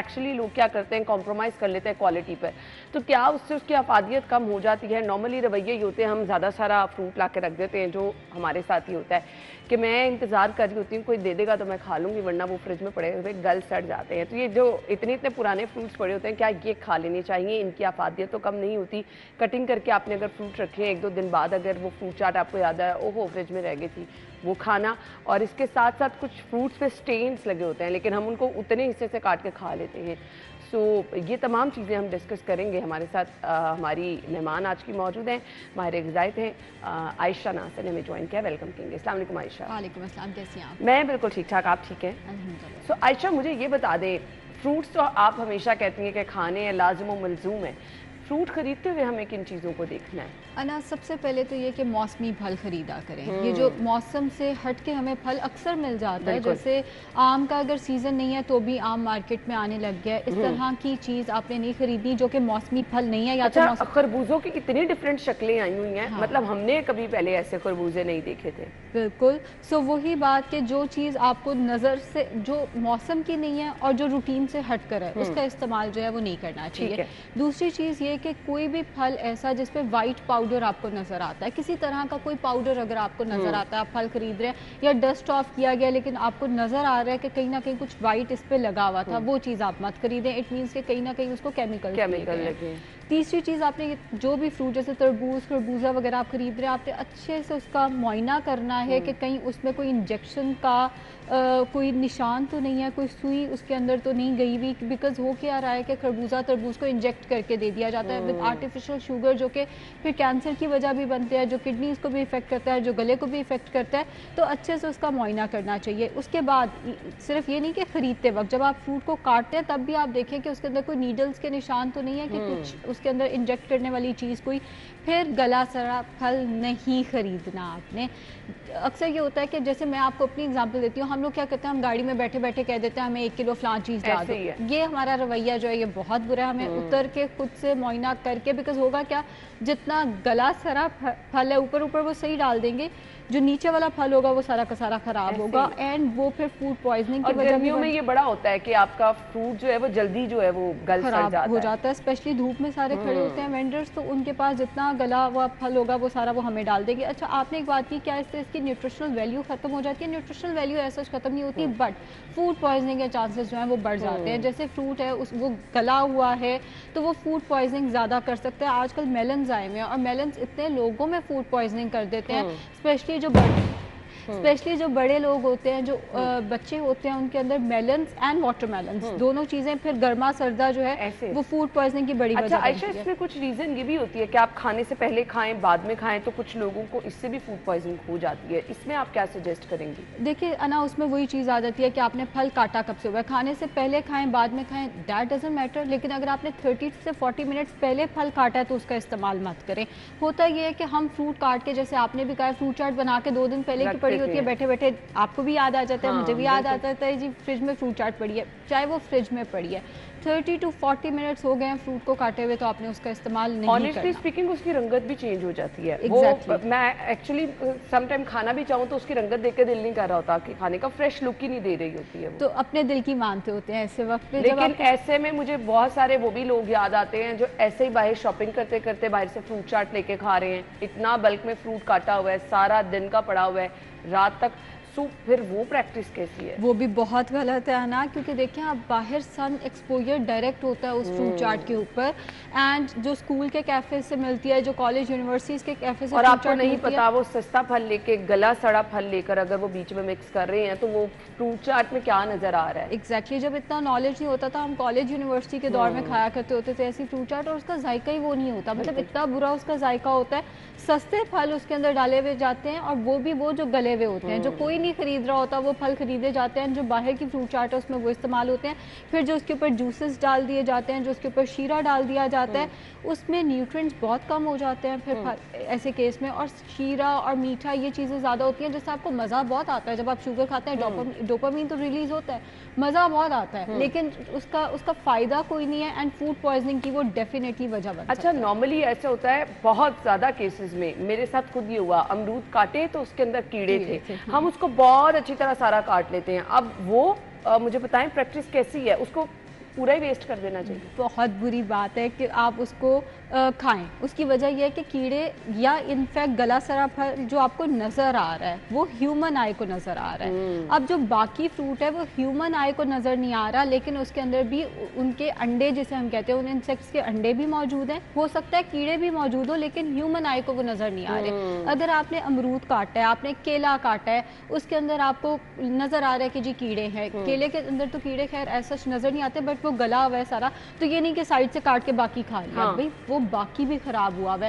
एक्चुअली लोग क्या करते हैं, कॉम्प्रोमाइज़ कर लेते हैं क्वालिटी पर, तो क्या उससे उसकी अफादियत कम हो जाती है? नॉर्मली रवैये ये होते हैं, हम ज़्यादा सारा फ्रूट ला के रख देते हैं, जो हमारे साथ ही होता है कि मैं इंतज़ार कर रही होती हूँ कोई दे देगा तो मैं खा लूँगी, वरना वो फ्रिज में पड़े हुए गल सड़ जाते हैं। तो ये जो इतने पुराने फ्रूट्स पड़े होते हैं, क्या ये खा लेने चाहिए? इनकी अफादियत तो कम नहीं होती। कटिंग करके आपने अगर फ्रूट रखे हैं, एक दो दिन बाद अगर वो फ्रूट चाट आपको याद आया, ओहो फ्रिज में रह गई थी, वो खाना। और इसके साथ साथ कुछ फ्रूट्स पे स्टेन्स लगे होते हैं, लेकिन हम उनको उतने हिस्से से काट के खा लेते हैं। सो ये तमाम चीज़ें हम डिस्कस करेंगे। हमारे साथ हमारी मेहमान आज की मौजूद हैं, माहिर ग़िज़ायत हैं, आयशा नासिर ने हमें ज्वाइन किया। वेलकम कहेंगे। अस्सलाम वालेकुम आयशा। वालेकुम अस्सलाम, कैसी हैं आप? मैं बिल्कुल ठीक ठाक, आप ठीक हैं? अल्हम्दुलिल्लाह। सो आयशा, मुझे ये बता दें, फ्रूट्स तो आप हमेशा कहती हैं कि खाने हैं, लाजम व मलजूम है। फ्रूट खरीदते हुए हमें किन चीज़ों को देखना है? अना, सबसे पहले तो ये कि मौसमी फल खरीदा करें। ये जो मौसम से हट के हमें फल अक्सर मिल जाता है, जैसे आम का अगर सीज़न नहीं है तो भी आम मार्केट में आने लग गया, इस तरह की चीज़ आपने नहीं खरीदनी जो कि मौसमी फल नहीं है। या तो खरबूजों की कितनी डिफरेंट शक्लें आई हुई हैं, मतलब हमने कभी पहले ऐसे खरबूजे नहीं देखे थे। बिल्कुल। सो वही बात कि जो चीज़ आपको नज़र से, जो मौसम की नहीं है और जो रूटीन से हट कर है, उसका इस्तेमाल जो है वो नहीं करना चाहिए। दूसरी चीज़ ये कि कोई भी फल ऐसा जिसपे वाइट पाउडर आपको नजर आता है, किसी तरह का कोई पाउडर अगर आपको नजर आता है, आप फल खरीद रहे हैं या डस्ट ऑफ किया गया लेकिन आपको नजर आ रहा है कि कहीं ना कहीं कुछ वाइट इस पे लगा हुआ था, वो चीज़ आप मत खरीदें। इट मींस कि कहीं ना कहीं उसको केमिकल लगे। तीसरी चीज़, आपने जो भी फ्रूट जैसे तरबूज, खरबूजा वगैरह आप खरीद रहे हैं, आपने अच्छे से उसका मुआयना करना है कि कहीं उसमें कोई इंजेक्शन का कोई निशान तो नहीं है, कोई सुई उसके अंदर तो नहीं गई हुई। बिकॉज हो क्या रहा है कि खरबूजा तरबूज को इंजेक्ट करके दे दिया जाता है विद आर्टिफिशियल शुगर, जो कि फिर कैंसर की वजह भी बनते हैं, जो किडनीज को भी इफेक्ट करता है, जो गले को भी इफेक्ट करता है। तो अच्छे से उसका मुआयना करना चाहिए। उसके बाद सिर्फ ये नहीं कि खरीदते वक्त, जब आप फ्रूट को काटते हैं तब भी आप देखें कि उसके अंदर कोई नीडल्स के निशान तो नहीं है कि कुछ उसके अंदर इंजेक्ट करने वाली चीज़ कोई। फिर गला सड़ा फल नहीं खरीदना आपने। अक्सर ये होता है कि जैसे मैं आपको अपनी एग्जांपल देती हूँ, हम लोग क्या करते हैं, हम गाड़ी में बैठे बैठे कह देते हैं हमें 1 किलो फलां चीज़ डाल दो। ये हमारा रवैया जो है ये बहुत बुरा है। हमें उतर के खुद से मुआयना करके, बिकॉज होगा क्या, जितना गला सड़ा फल है ऊपर ऊपर वो सही डाल देंगे, जो नीचे वाला फल होगा वो सारा का सारा खराब होगा, एंड वो फिर फूड पॉइजनिंग की वजह में ये बड़ा होता है कि आपका फ्रूट जो है वो जल्दी जो है वो गल खराब हो जाता है। स्पेशली धूप में सारे खड़े होते हैं वेंडर्स, तो उनके पास जितना गला हुआ फल होगा वो सारा वो हमें डाल देंगे। अच्छा, आपने एक बात की, क्या इससे इसकी न्यूट्रिशनल वैल्यू खत्म हो जाती है? न्यूट्रिशनल वैल्यू ऐसा खत्म नहीं होती, बट फूड पॉइजनिंग के चांसेस जो हैं वो बढ़ जाते हैं। जैसे फ्रूट है वो गला हुआ है तो वो फूड पॉइजनिंग ज़्यादा कर सकता है। आजकल मेलन्स आए हुए हैं और मेलन्स इतने लोगों में फूड पॉइजनिंग कर देते हैं, स्पेशली जो बड़े लोग होते हैं, जो बच्चे होते हैं, उनके अंदर मेलन्स एंड वाटरमेलन्स दोनों चीज़ें, फिर गर्मा सर्दा जो है वो फूड पॉइजनिंग की बड़ी वजह। अच्छा, इसमें कुछ रीज़न ये भी होती है कि आप खाने से पहले खाएं, बाद में खाएं, तो कुछ लोगों को इससे भी फूड पॉइजनिंग हो जाती है। इसमें आप क्या सजेस्ट करेंगी? देखिए अना, उसमें वही चीज़ आ जाती है कि आपने फल काटा कब से हुआ है, खाने से पहले खाएँ बाद में खाएँ, दैट डजंट मैटर। लेकिन अगर आपने 30 से 40 मिनट्स पहले फल काटा है तो उसका इस्तेमाल मत करें। होता यह है कि हम फ्रूट काट के, जैसे आपने भी कहा, फ्रूट चाट बना के 2 दिन पहले की होती है, बैठे बैठे आपको भी याद आ जाता है, मुझे भी याद आता है जी फ्रिज में फ्रूट चाट पड़ी है, चाहे वो फ्रिज में पड़ी है। 30 टू 40 मिनट्स हो गए हैं फ्रूट को काटे हुए, तो आपने उसका इस्तेमाल नहीं करना। Honestly speaking, उसकी रंगत भी चेंज हो जाती है। Exactly. वो मैं एक्चुअली समटाइम खाना भी चाहूँ तो उसकी रंगत देख के दिल नहीं कर रहा होता कि खाने का, फ्रेश लुक ही नहीं दे रही होती है वो। तो अपने दिल की मानते होते हैं ऐसे वक्त पे। लेकिन ऐसे में मुझे बहुत सारे वो भी लोग याद आते हैं जो ऐसे ही बाहर शॉपिंग करते करते बाहर से फ्रूट चाट लेके खा रहे हैं, इतना बल्क में फ्रूट काटा हुआ है, सारा दिन का पड़ा हुआ है, रात तक। सो फिर वो प्रैक्टिस कैसी है? वो भी बहुत गलत है ना, क्योंकि देखें आप, बाहर सन एक्सपोजर डायरेक्ट होता है उस फ्रूट चाट के ऊपर, एंड जो स्कूल के कैफे से मिलती है, जो कॉलेज यूनिवर्सिटीज के कैफे से, और आपको नहीं पता वो सस्ता फल लेके, गला सड़ा फल लेकर अगर वो बीच में मिक्स कर रहे हैं तो वो फ्रूट चाट में क्या नजर आ रहा है। एग्जैक्टली जब इतना नॉलेज नहीं होता था, हम कॉलेज यूनिवर्सिटी के दौर में खाया करते होते थे ऐसी फ्रूट चाट, और उसका जायका ही वो नहीं होता, मतलब इतना बुरा उसका जायका होता है। सस्ते फल उसके अंदर डाले हुए जाते हैं और वो भी वो जो गले हुए होते हैं, जो कोई नहीं खरीद रहा होता, वो फल खरीदे जाते हैं, जो बाहर की फ्रूट चाट है उसमें वो इस्तेमाल होते हैं, फिर जो उसके ऊपर जूसेस डाल दिए जाते हैं, जो उसके ऊपर शीरा डाल दिया जाता है, उसमें न्यूट्रिएंट्स बहुत कम हो जाते हैं फिर ऐसे केस में। और शीरा और मीठा ये चीज़ें ज़्यादा होती हैं जिससे आपको मज़ा बहुत आता है, जब आप शुगर खाते हैं डोपामीन तो रिलीज़ होता है, मज़ा बहुत आता है, लेकिन उसका फ़ायदा कोई नहीं है, एंड फूड पॉइजनिंग की वो डेफिनेटली वजह बनती है। अच्छा, नॉर्मली ऐसा होता है बहुत ज़्यादा केसेस में, मेरे साथ खुद ये हुआ, अमरूद काटे तो उसके अंदर कीड़े थे, हम उसको बहुत अच्छी तरह सारा काट लेते हैं, अब वो मुझे बताएं प्रैक्टिस कैसी है, उसको पूरा ही वेस्ट कर देना चाहिए? बहुत बुरी बात है कि आप उसको खाएं, उसकी वजह यह है कि कीड़े या इनफेक्ट गला सरा फल जो आपको नज़र आ रहा है वो ह्यूमन आई को नज़र आ रहा है, अब जो बाकी फ्रूट है वो ह्यूमन आई को नज़र नहीं आ रहा, लेकिन उसके अंदर भी उनके अंडे जिसे हम कहते हैं उन इंसेक्ट्स के अंडे भी मौजूद हैं, हो सकता है कीड़े भी मौजूद हो, लेकिन ह्यूमन आई को वो नज़र नहीं आ रहे। अगर आपने अमरूद काटा है, आपने केला काटा है, उसके अंदर आपको नज़र आ रहा है कि जी कीड़े हैं, केले के अंदर तो कीड़े खैर ऐसा नज़र नहीं आते, बट वो गला हुआ है सारा, तो ये नहीं कि साइड से काट के बाकी खा लिया, भाई वो बाकी भी खराब हुआ है।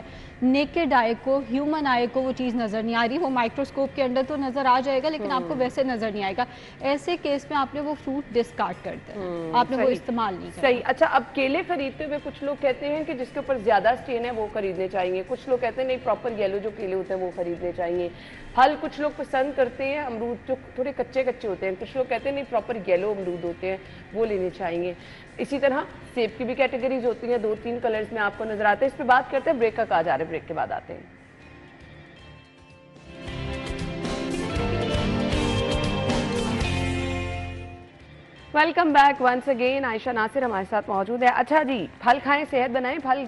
नेकेड आई को, ह्यूमन आई को वो चीज़ नज़र नहीं आ रही, वो माइक्रोस्कोप के अंदर तो नज़र आ जाएगा लेकिन आपको वैसे नज़र नहीं आएगा, ऐसे केस में आपने वो फ्रूट डिस्कार्ड कर दिया, आपने वो इस्तेमाल नहीं किया। सही। अच्छा, अब केले खरीदते हुए कुछ लोग कहते हैं कि जिसके ऊपर ज़्यादा स्टेन है वो खरीदने चाहिए, कुछ लोग कहते हैं नहीं प्रॉपर येलो जो केले होते हैं वो खरीदने चाहिए, फल कुछ लोग पसंद करते हैं अमरूद जो थोड़े कच्चे कच्चे होते हैं, कुछ लोग कहते हैं नहीं प्रॉपर येलो अमरूद होते हैं वो लेने चाहिए। इसी तरह सेब की भी कैटेगरीज होती हैं, 2-3 कलर्स में आपको नजर आते हैं। इस पे बात करते हैं, ब्रेक का कहा जा रहा है, ब्रेक के बाद आते हैं। Welcome back once again, Ayesha Nasir हमारे साथ मौजूद है। अच्छा जी, फल खाएं सेहत बनाएं, फल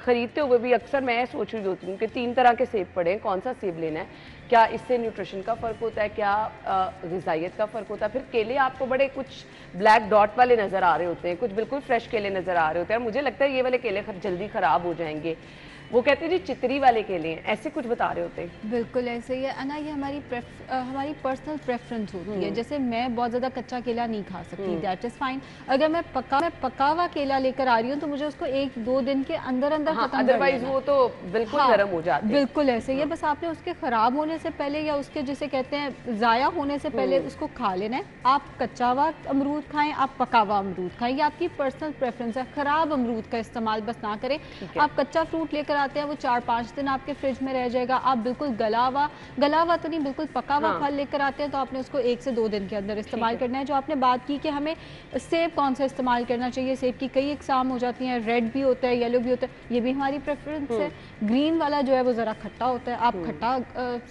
खरीदते हुए भी अक्सर मैं सोच रही होती हूँ कि 3 तरह के सेब पड़े, कौन सा सेब लेना है, क्या इससे न्यूट्रिशन का फ़र्क होता है, क्या ग़िज़ाइयत का फ़र्क होता है। फिर केले आपको बड़े कुछ ब्लैक डॉट वाले नज़र आ रहे होते हैं, कुछ बिल्कुल फ्रेश केले नज़र आ रहे होते हैं, मुझे लगता है ये वाले केले जल्दी ख़राब हो जाएंगे, वो कहते हैं जी चितरी वाले केले हैं, ऐसे कुछ बता रहे होते हैं। बिल्कुल ऐसे ही है अना, ये हमारी पर्सनल प्रेफरेंस होती है, जैसे मैं बहुत ज़्यादा कच्चा केला नहीं खा सकती, दैट इज़ फाइन। अगर मैं पका हुआ केला लेकर आ रही हूँ तो मुझे उसको 1-2 दिन के अंदर अंदर खत्म करना है, अदरवाइज वो तो बिल्कुल नरम हो जाता है। बिल्कुल ऐसे ही है, बस आपने उसके ख़राब होने से पहले या उसके जिसे कहते हैं ज़ाया होने से पहले उसको खा लेना है। आप कच्चा हुआ अमरूद खाएँ, आप पका हुआ अमरूद खाएँ, ये आपकी पर्सनल प्रेफरेंस है। ख़राब अमरूद का इस्तेमाल बस ना करें। आप कच्चा फ्रूट लेकर आते हैं, वो 4-5 दिन आपके फ्रिज में रह जाएगा। आप बिल्कुल गलावा तो नहीं, बिल्कुल पका हुआ फल लेकर आते हैं तो आपने उसको 1 से 2 दिन के अंदर इस्तेमाल करना है। जो आपने बात की कि हमें सेब कौन सा इस्तेमाल करना चाहिए, सेब की कई इकसाम हो जाती हैं, रेड भी होता है, येलो भी होता है, ये भी हमारी प्रेफरेंस है। ग्रीन वाला जो है वो ज़रा खट्टा होता है, आप खट्टा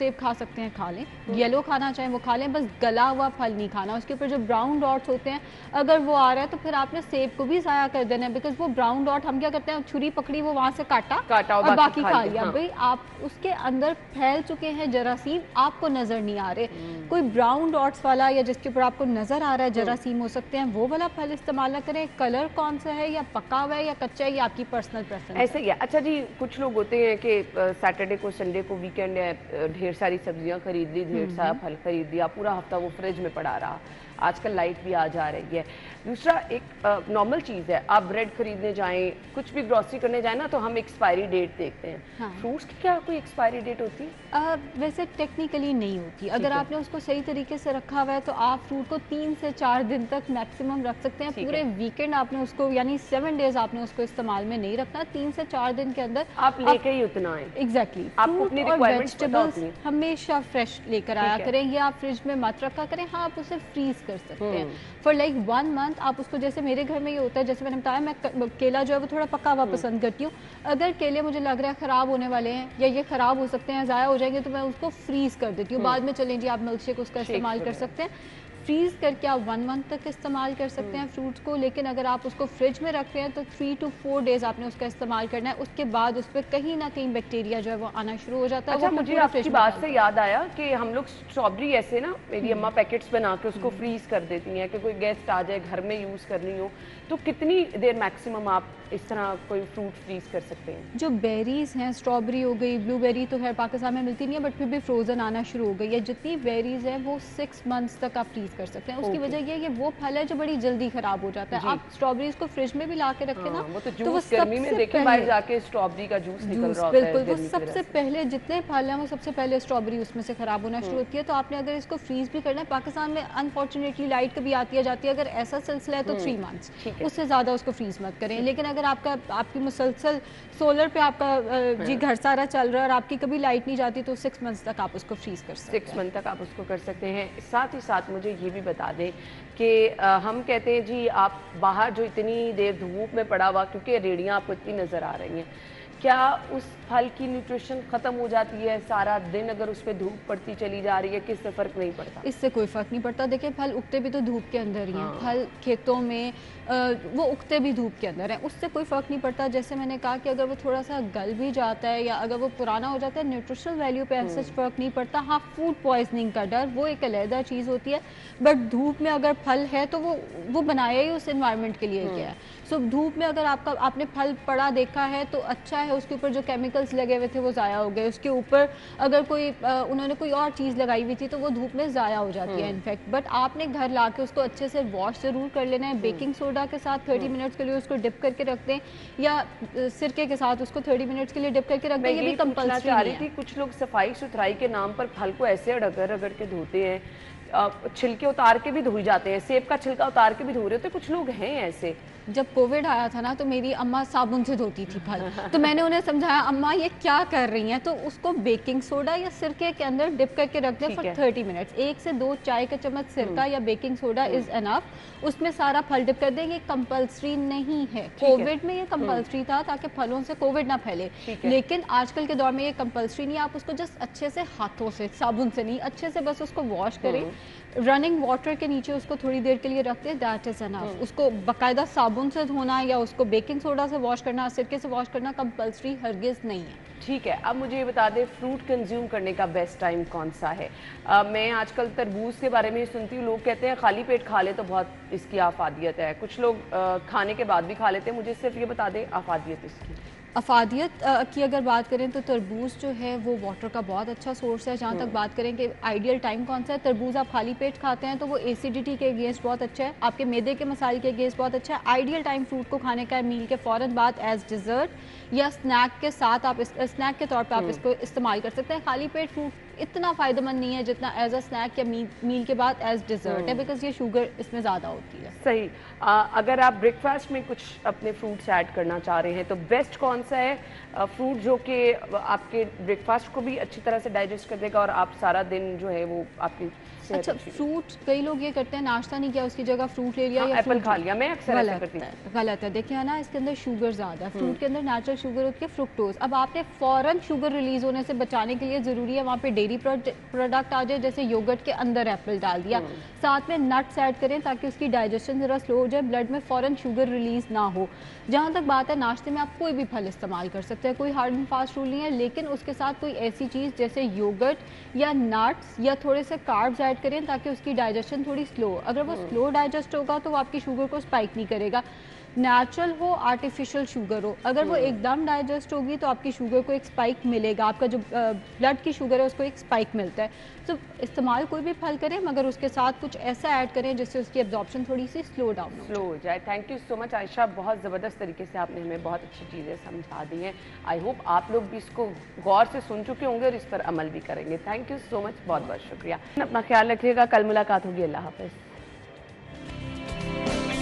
सेब खा सकते हैं, खा लें। येलो खाना चाहें वो खा लें, बस गला हुआ फल नहीं खाना। उसके ऊपर जो ब्राउन डॉट्स होते हैं अगर वो आ रहा है तो फिर आपने सेब को भी ज़ाया कर देना है, बिकॉज वो ब्राउन डॉट हम क्या करते हैं, छुरी पकड़ी वो वहाँ से काटा और बाकी खा लिया। भाई आप उसके अंदर फैल चुके हैं जरासीम, आपको नजर नहीं आ रहे। कोई ब्राउन डॉट्स वाला या जिसके ऊपर आपको नजर आ रहा है जरासीम हो सकते हैं, वो वाला फल इस्तेमाल ना करें। कलर कौन सा है, या पका हुआ है या कच्चा है, ये आपकी पर्सनल प्रेफरेंस ऐसे ही है। अच्छा जी, कुछ लोग होते हैं कि सैटरडे को, संडे को, वीकेंड है, ढेर सारी सब्जियां खरीद ली, ढेर सारा फल खरीद लिया, पूरा हफ्ता वो फ्रिज में पड़ा रहा। आजकल लाइट भी आ जा रही है। दूसरा एक नॉर्मल चीज़ है, आप ब्रेड खरीदने जाएं, कुछ भी ग्रॉसरी करने जाएं ना, तो हम एक्सपायरी डेट देखते हैं। फ्रूट्स की क्या कोई एक्सपायरी डेट होती है? वैसे टेक्निकली नहीं होती। अगर आपने उसको सही तरीके से रखा हुआ है तो आप फ्रूट को 3 से 4 दिन तक मैक्सिमम रख सकते हैं। पूरे वीकेंड आपने उसको, यानी 7 डेज आपने उसको इस्तेमाल में नहीं रखना। 3 से 4 दिन के अंदर आप लेके ही उतना है। एग्जैक्टली, आपको अपनी रिक्वायरमेंट्स वेजिटेबल्स हमेशा फ्रेश लेकर आया करें। ये आप फ्रिज में मत रखा करें। हाँ, आप उसे फ्रीज कर सकते हैं फॉर लाइक 1 मंथ। आप उसको, जैसे मेरे घर में ये होता है, जैसे मैंने बताया मैं केला जो है वो थोड़ा पका हुआ पसंद करती हूँ। अगर केले मुझे लग रहा है खराब होने वाले हैं या ये खराब हो सकते हैं, ज़ाया हो जाएंगे, तो मैं उसको फ्रीज कर देती हूँ। बाद में चलें जी आप मिल्क शेक उसका इस्तेमाल कर सकते हैं। फ्रीज करके आप 1 मंथ तक इस्तेमाल कर सकते हैं फ्रूट्स को। लेकिन अगर आप उसको फ्रिज में रख रहे हैं तो 3 to 4 डेज आपने उसका इस्तेमाल करना है। उसके बाद उस पर कहीं ना कहीं बैक्टीरिया जो है वो आना शुरू हो जाता है। अच्छा, मुझे आपकी बात से याद आया कि हम लोग स्ट्रॉबेरी ऐसे ना, मेरी अम्मा पैकेट्स बना के उसको फ्रीज कर देती हैं कि कोई गेस्ट आ जाए, घर में यूज़ करनी हो तो कितनी देर मैक्सिमम आप इस तरह कोई फ्रूट फ्रीज कर सकते हैं? जो बेरीज़ हैं, स्ट्रॉबेरी हो गई, ब्लूबेरी तो है पाकिस्तान में मिलती नहीं है, बट फिर भी फ्रोज़न आना शुरू हो गई है। जितनी बेरीज़ हैं वो 6 मंथ्स तक आप फ्रीज कर सकते हैं। उसकी वजह यह है कि वो फल है जो बड़ी जल्दी ख़राब हो जाता है। आप स्ट्रॉबेरीज को फ्रिज में भी ला के रखें ना, तो वो गर्मी में देखें बाहर जाके स्ट्रॉबेरी का जूस निकल रहा होता है। बिल्कुल, वो सबसे पहले जितने फल हैं वो सबसे पहले स्ट्रॉबेरी उसमें से ख़राब होना शुरू होती है। तो आपने अगर इसको फ्रीज भी करना है, पाकिस्तान में अनफॉर्चुनेटली लाइट कभी आती है जाती है, अगर ऐसा सिलसिला है तो 3 मंथ्स, उससे ज़्यादा उसको फ्रीज मत करें। लेकिन अगर आपका आपकी मुसलसल सोलर पे आपका जी घर सारा चल रहा है और आपकी कभी लाइट नहीं जाती तो 6 मंथ्स तक आप उसको फ्रीज कर सकते हैं। 6 मंथ तक आप उसको कर सकते हैं। साथ ही साथ मुझे ये भी बता दें कि हम कहते हैं जी आप बाहर जो इतनी देर धूप में पड़ा हुआ, क्योंकि रेड़ियाँ आपको इतनी नज़र आ रही हैं, क्या उस फल की न्यूट्रिशन ख़त्म हो जाती है? सारा दिन अगर उस पर धूप पड़ती चली जा रही है, किससे फ़र्क नहीं पड़ता? इससे कोई फ़र्क नहीं पड़ता। देखिए फल उगते भी तो धूप के अंदर ही हैं। हाँ। फल खेतों में वो उगते भी धूप के अंदर हैं, उससे कोई फ़र्क नहीं पड़ता। जैसे मैंने कहा कि अगर वो थोड़ा सा गल भी जाता है या अगर वो पुराना हो जाता है, न्यूट्रिशनल वैल्यू पर ऐसा फ़र्क नहीं पड़ता। हाँ, फूड पॉइजनिंग का डर वो एक अलहदा चीज़ होती है, बट धूप में अगर फल है तो वो बनाया ही उस एनवायरनमेंट के लिए गया है। सो धूप में अगर आपका आपने फल पड़ा देखा है तो अच्छा है, उसके ऊपर जो केमिकल्स लगे हुए थे वो ज़ाया हो गए। उसके ऊपर अगर कोई उन्होंने कोई और चीज़ लगाई हुई थी तो वो धूप में ज़ाया हो जाती है इनफैक्ट। बट आपने घर ला के उसको अच्छे से वॉश ज़रूर कर लेना है। बेकिंग सोडा के साथ 30 मिनट्स के लिए उसको डिप करके रख दें या सिरके के साथ उसको 30 मिनट्स के लिए डिप करके रख दें। ये भी कंपल्सरी आ रही थी। कुछ लोग सफाई सुथराई के नाम पर फल को ऐसे रगड़ रगड़ के धोते हैं, छिलके उतार के भी धोई जाते हैं, सेब का छिलका उतार के भी धो रहे होते हैं, कुछ लोग हैं ऐसे। जब कोविड आया था ना तो मेरी अम्मा साबुन से धोती थी फल, तो मैंने उन्हें समझाया अम्मा ये क्या कर रही हैं, तो उसको बेकिंग सोडा या सिरके के अंदर डिप करके रख दें फॉर 30 मिनट्स। 1 से 2 चाय का चम्मच सिरका या बेकिंग सोडा इज एनफ, उसमें सारा फल डिप कर दें। ये कंपल्सरी नहीं है, कोविड में ये कंपल्सरी था ताकि फलों से कोविड ना फैले, लेकिन आजकल के दौर में ये कंपल्सरी नहीं है। आप उसको जस्ट अच्छे से हाथों से, साबुन से नहीं, अच्छे से बस उसको वॉश करें, रनिंग वाटर के नीचे उसको थोड़ी देर के लिए रखते हैं, दैट इज एनफ। उसको बाकायदा साबुन से धोना या उसको बेकिंग सोडा से वॉश करना, सिरके से वॉश करना कंपल्सरी हरगिज़ नहीं है। ठीक है, अब मुझे ये बता दें फ्रूट कंज्यूम करने का बेस्ट टाइम कौन सा है? मैं आजकल तरबूज के बारे में सुनती हूँ, लोग कहते हैं खाली पेट खा ले तो बहुत इसकी आफादियत है, कुछ लोग खाने के बाद भी खा लेते हैं। मुझे सिर्फ ये बता दें आफादियत इसकी की अगर बात करें तो तरबूज जो है वो वाटर का बहुत अच्छा सोर्स है। जहाँ तक बात करें कि आइडियल टाइम कौन सा है, तरबूज आप खाली पेट खाते हैं तो वो एसिडिटी के अगेंस्ट बहुत अच्छा है, आपके मैदे के मसाइल के अगेंस्ट बहुत अच्छा है। आइडियल टाइम फ्रूट को खाने का है मील के फ़ौरन बाद, एज डिज़र्ट या स्नैक के साथ आप स्नैक के तौर पर आप इसको इस्तेमाल कर सकते हैं। खाली पेट फ्रूट इतना फ़ायदेमंद नहीं है जितना एज अ स्नैक या मील के बाद एज डिज़र्ट है, बिकॉज ये शुगर इसमें ज़्यादा होती है। सही। अगर आप ब्रेकफास्ट में कुछ अपने फ्रूट्स ऐड करना चाह रहे हैं तो बेस्ट कौन सा है फ्रूट जो कि आपके ब्रेकफास्ट को भी अच्छी तरह से डाइजेस्ट कर देगा और आप सारा दिन जो है वो आपकी अच्छा फ्रूट। कई लोग ये करते हैं नाश्ता नहीं किया उसकी जगह फ्रूट ले लिया, या एप्पल खा लिया, मैं अक्सर ऐसा करती हूं। गलत है। देखिए ना इसके अंदर शुगर ज़्यादा है, फ्रूट के अंदर नेचुरल शुगर होती है फ्रुक्टोज। अब आपने फ़ौरन शुगर रिलीज होने से बचाने के लिए ज़रूरी है वहाँ पे डेयरी प्रोडक्ट आ जाए, जैसे योगर्ट के अंदर एप्पल डाल दिया, साथ में नट्स ऐड करें ताकि उसकी डाइजेशन ज़रा स्लो हो जाए, ब्लड में फ़ौरन शुगर रिलीज ना हो। जहाँ तक बात है नाश्ते में आप कोई भी फल इस्तेमाल कर सकते हैं, कोई हार्ड एंड फास्ट रूल नहीं है, लेकिन उसके साथ कोई ऐसी चीज़ जैसे योगर्ट या नट्स या थोड़े से कार्ब्स ऐड करें ताकि उसकी डाइजेशन थोड़ी स्लो, अगर वो स्लो डाइजेस्ट होगा तो वो आपकी शुगर को स्पाइक नहीं करेगा। नेचुरल हो, आर्टिफिशियल शुगर हो, अगर वो एकदम डाइजेस्ट होगी तो आपकी शुगर को एक स्पाइक मिलेगा, आपका जो ब्लड की शुगर है उसको एक स्पाइक मिलता है। तो इस्तेमाल कोई भी फल करें मगर उसके साथ कुछ ऐसा ऐड करें जिससे उसकी एब्जॉर्प्शन थोड़ी सी स्लो हो जाए। Thank you so much Ayesha, बहुत ज़बरदस्त तरीके से आपने हमें बहुत अच्छी चीज़ें समझा दी हैं। आई होप आप लोग भी इसको गौर से सुन चुके होंगे और इस पर अमल भी करेंगे। थैंक यू सो मच, बहुत बहुत शुक्रिया। अपना ख्याल रखिएगा, कल मुलाकात होगी, अल्लाह हाफ़िज़।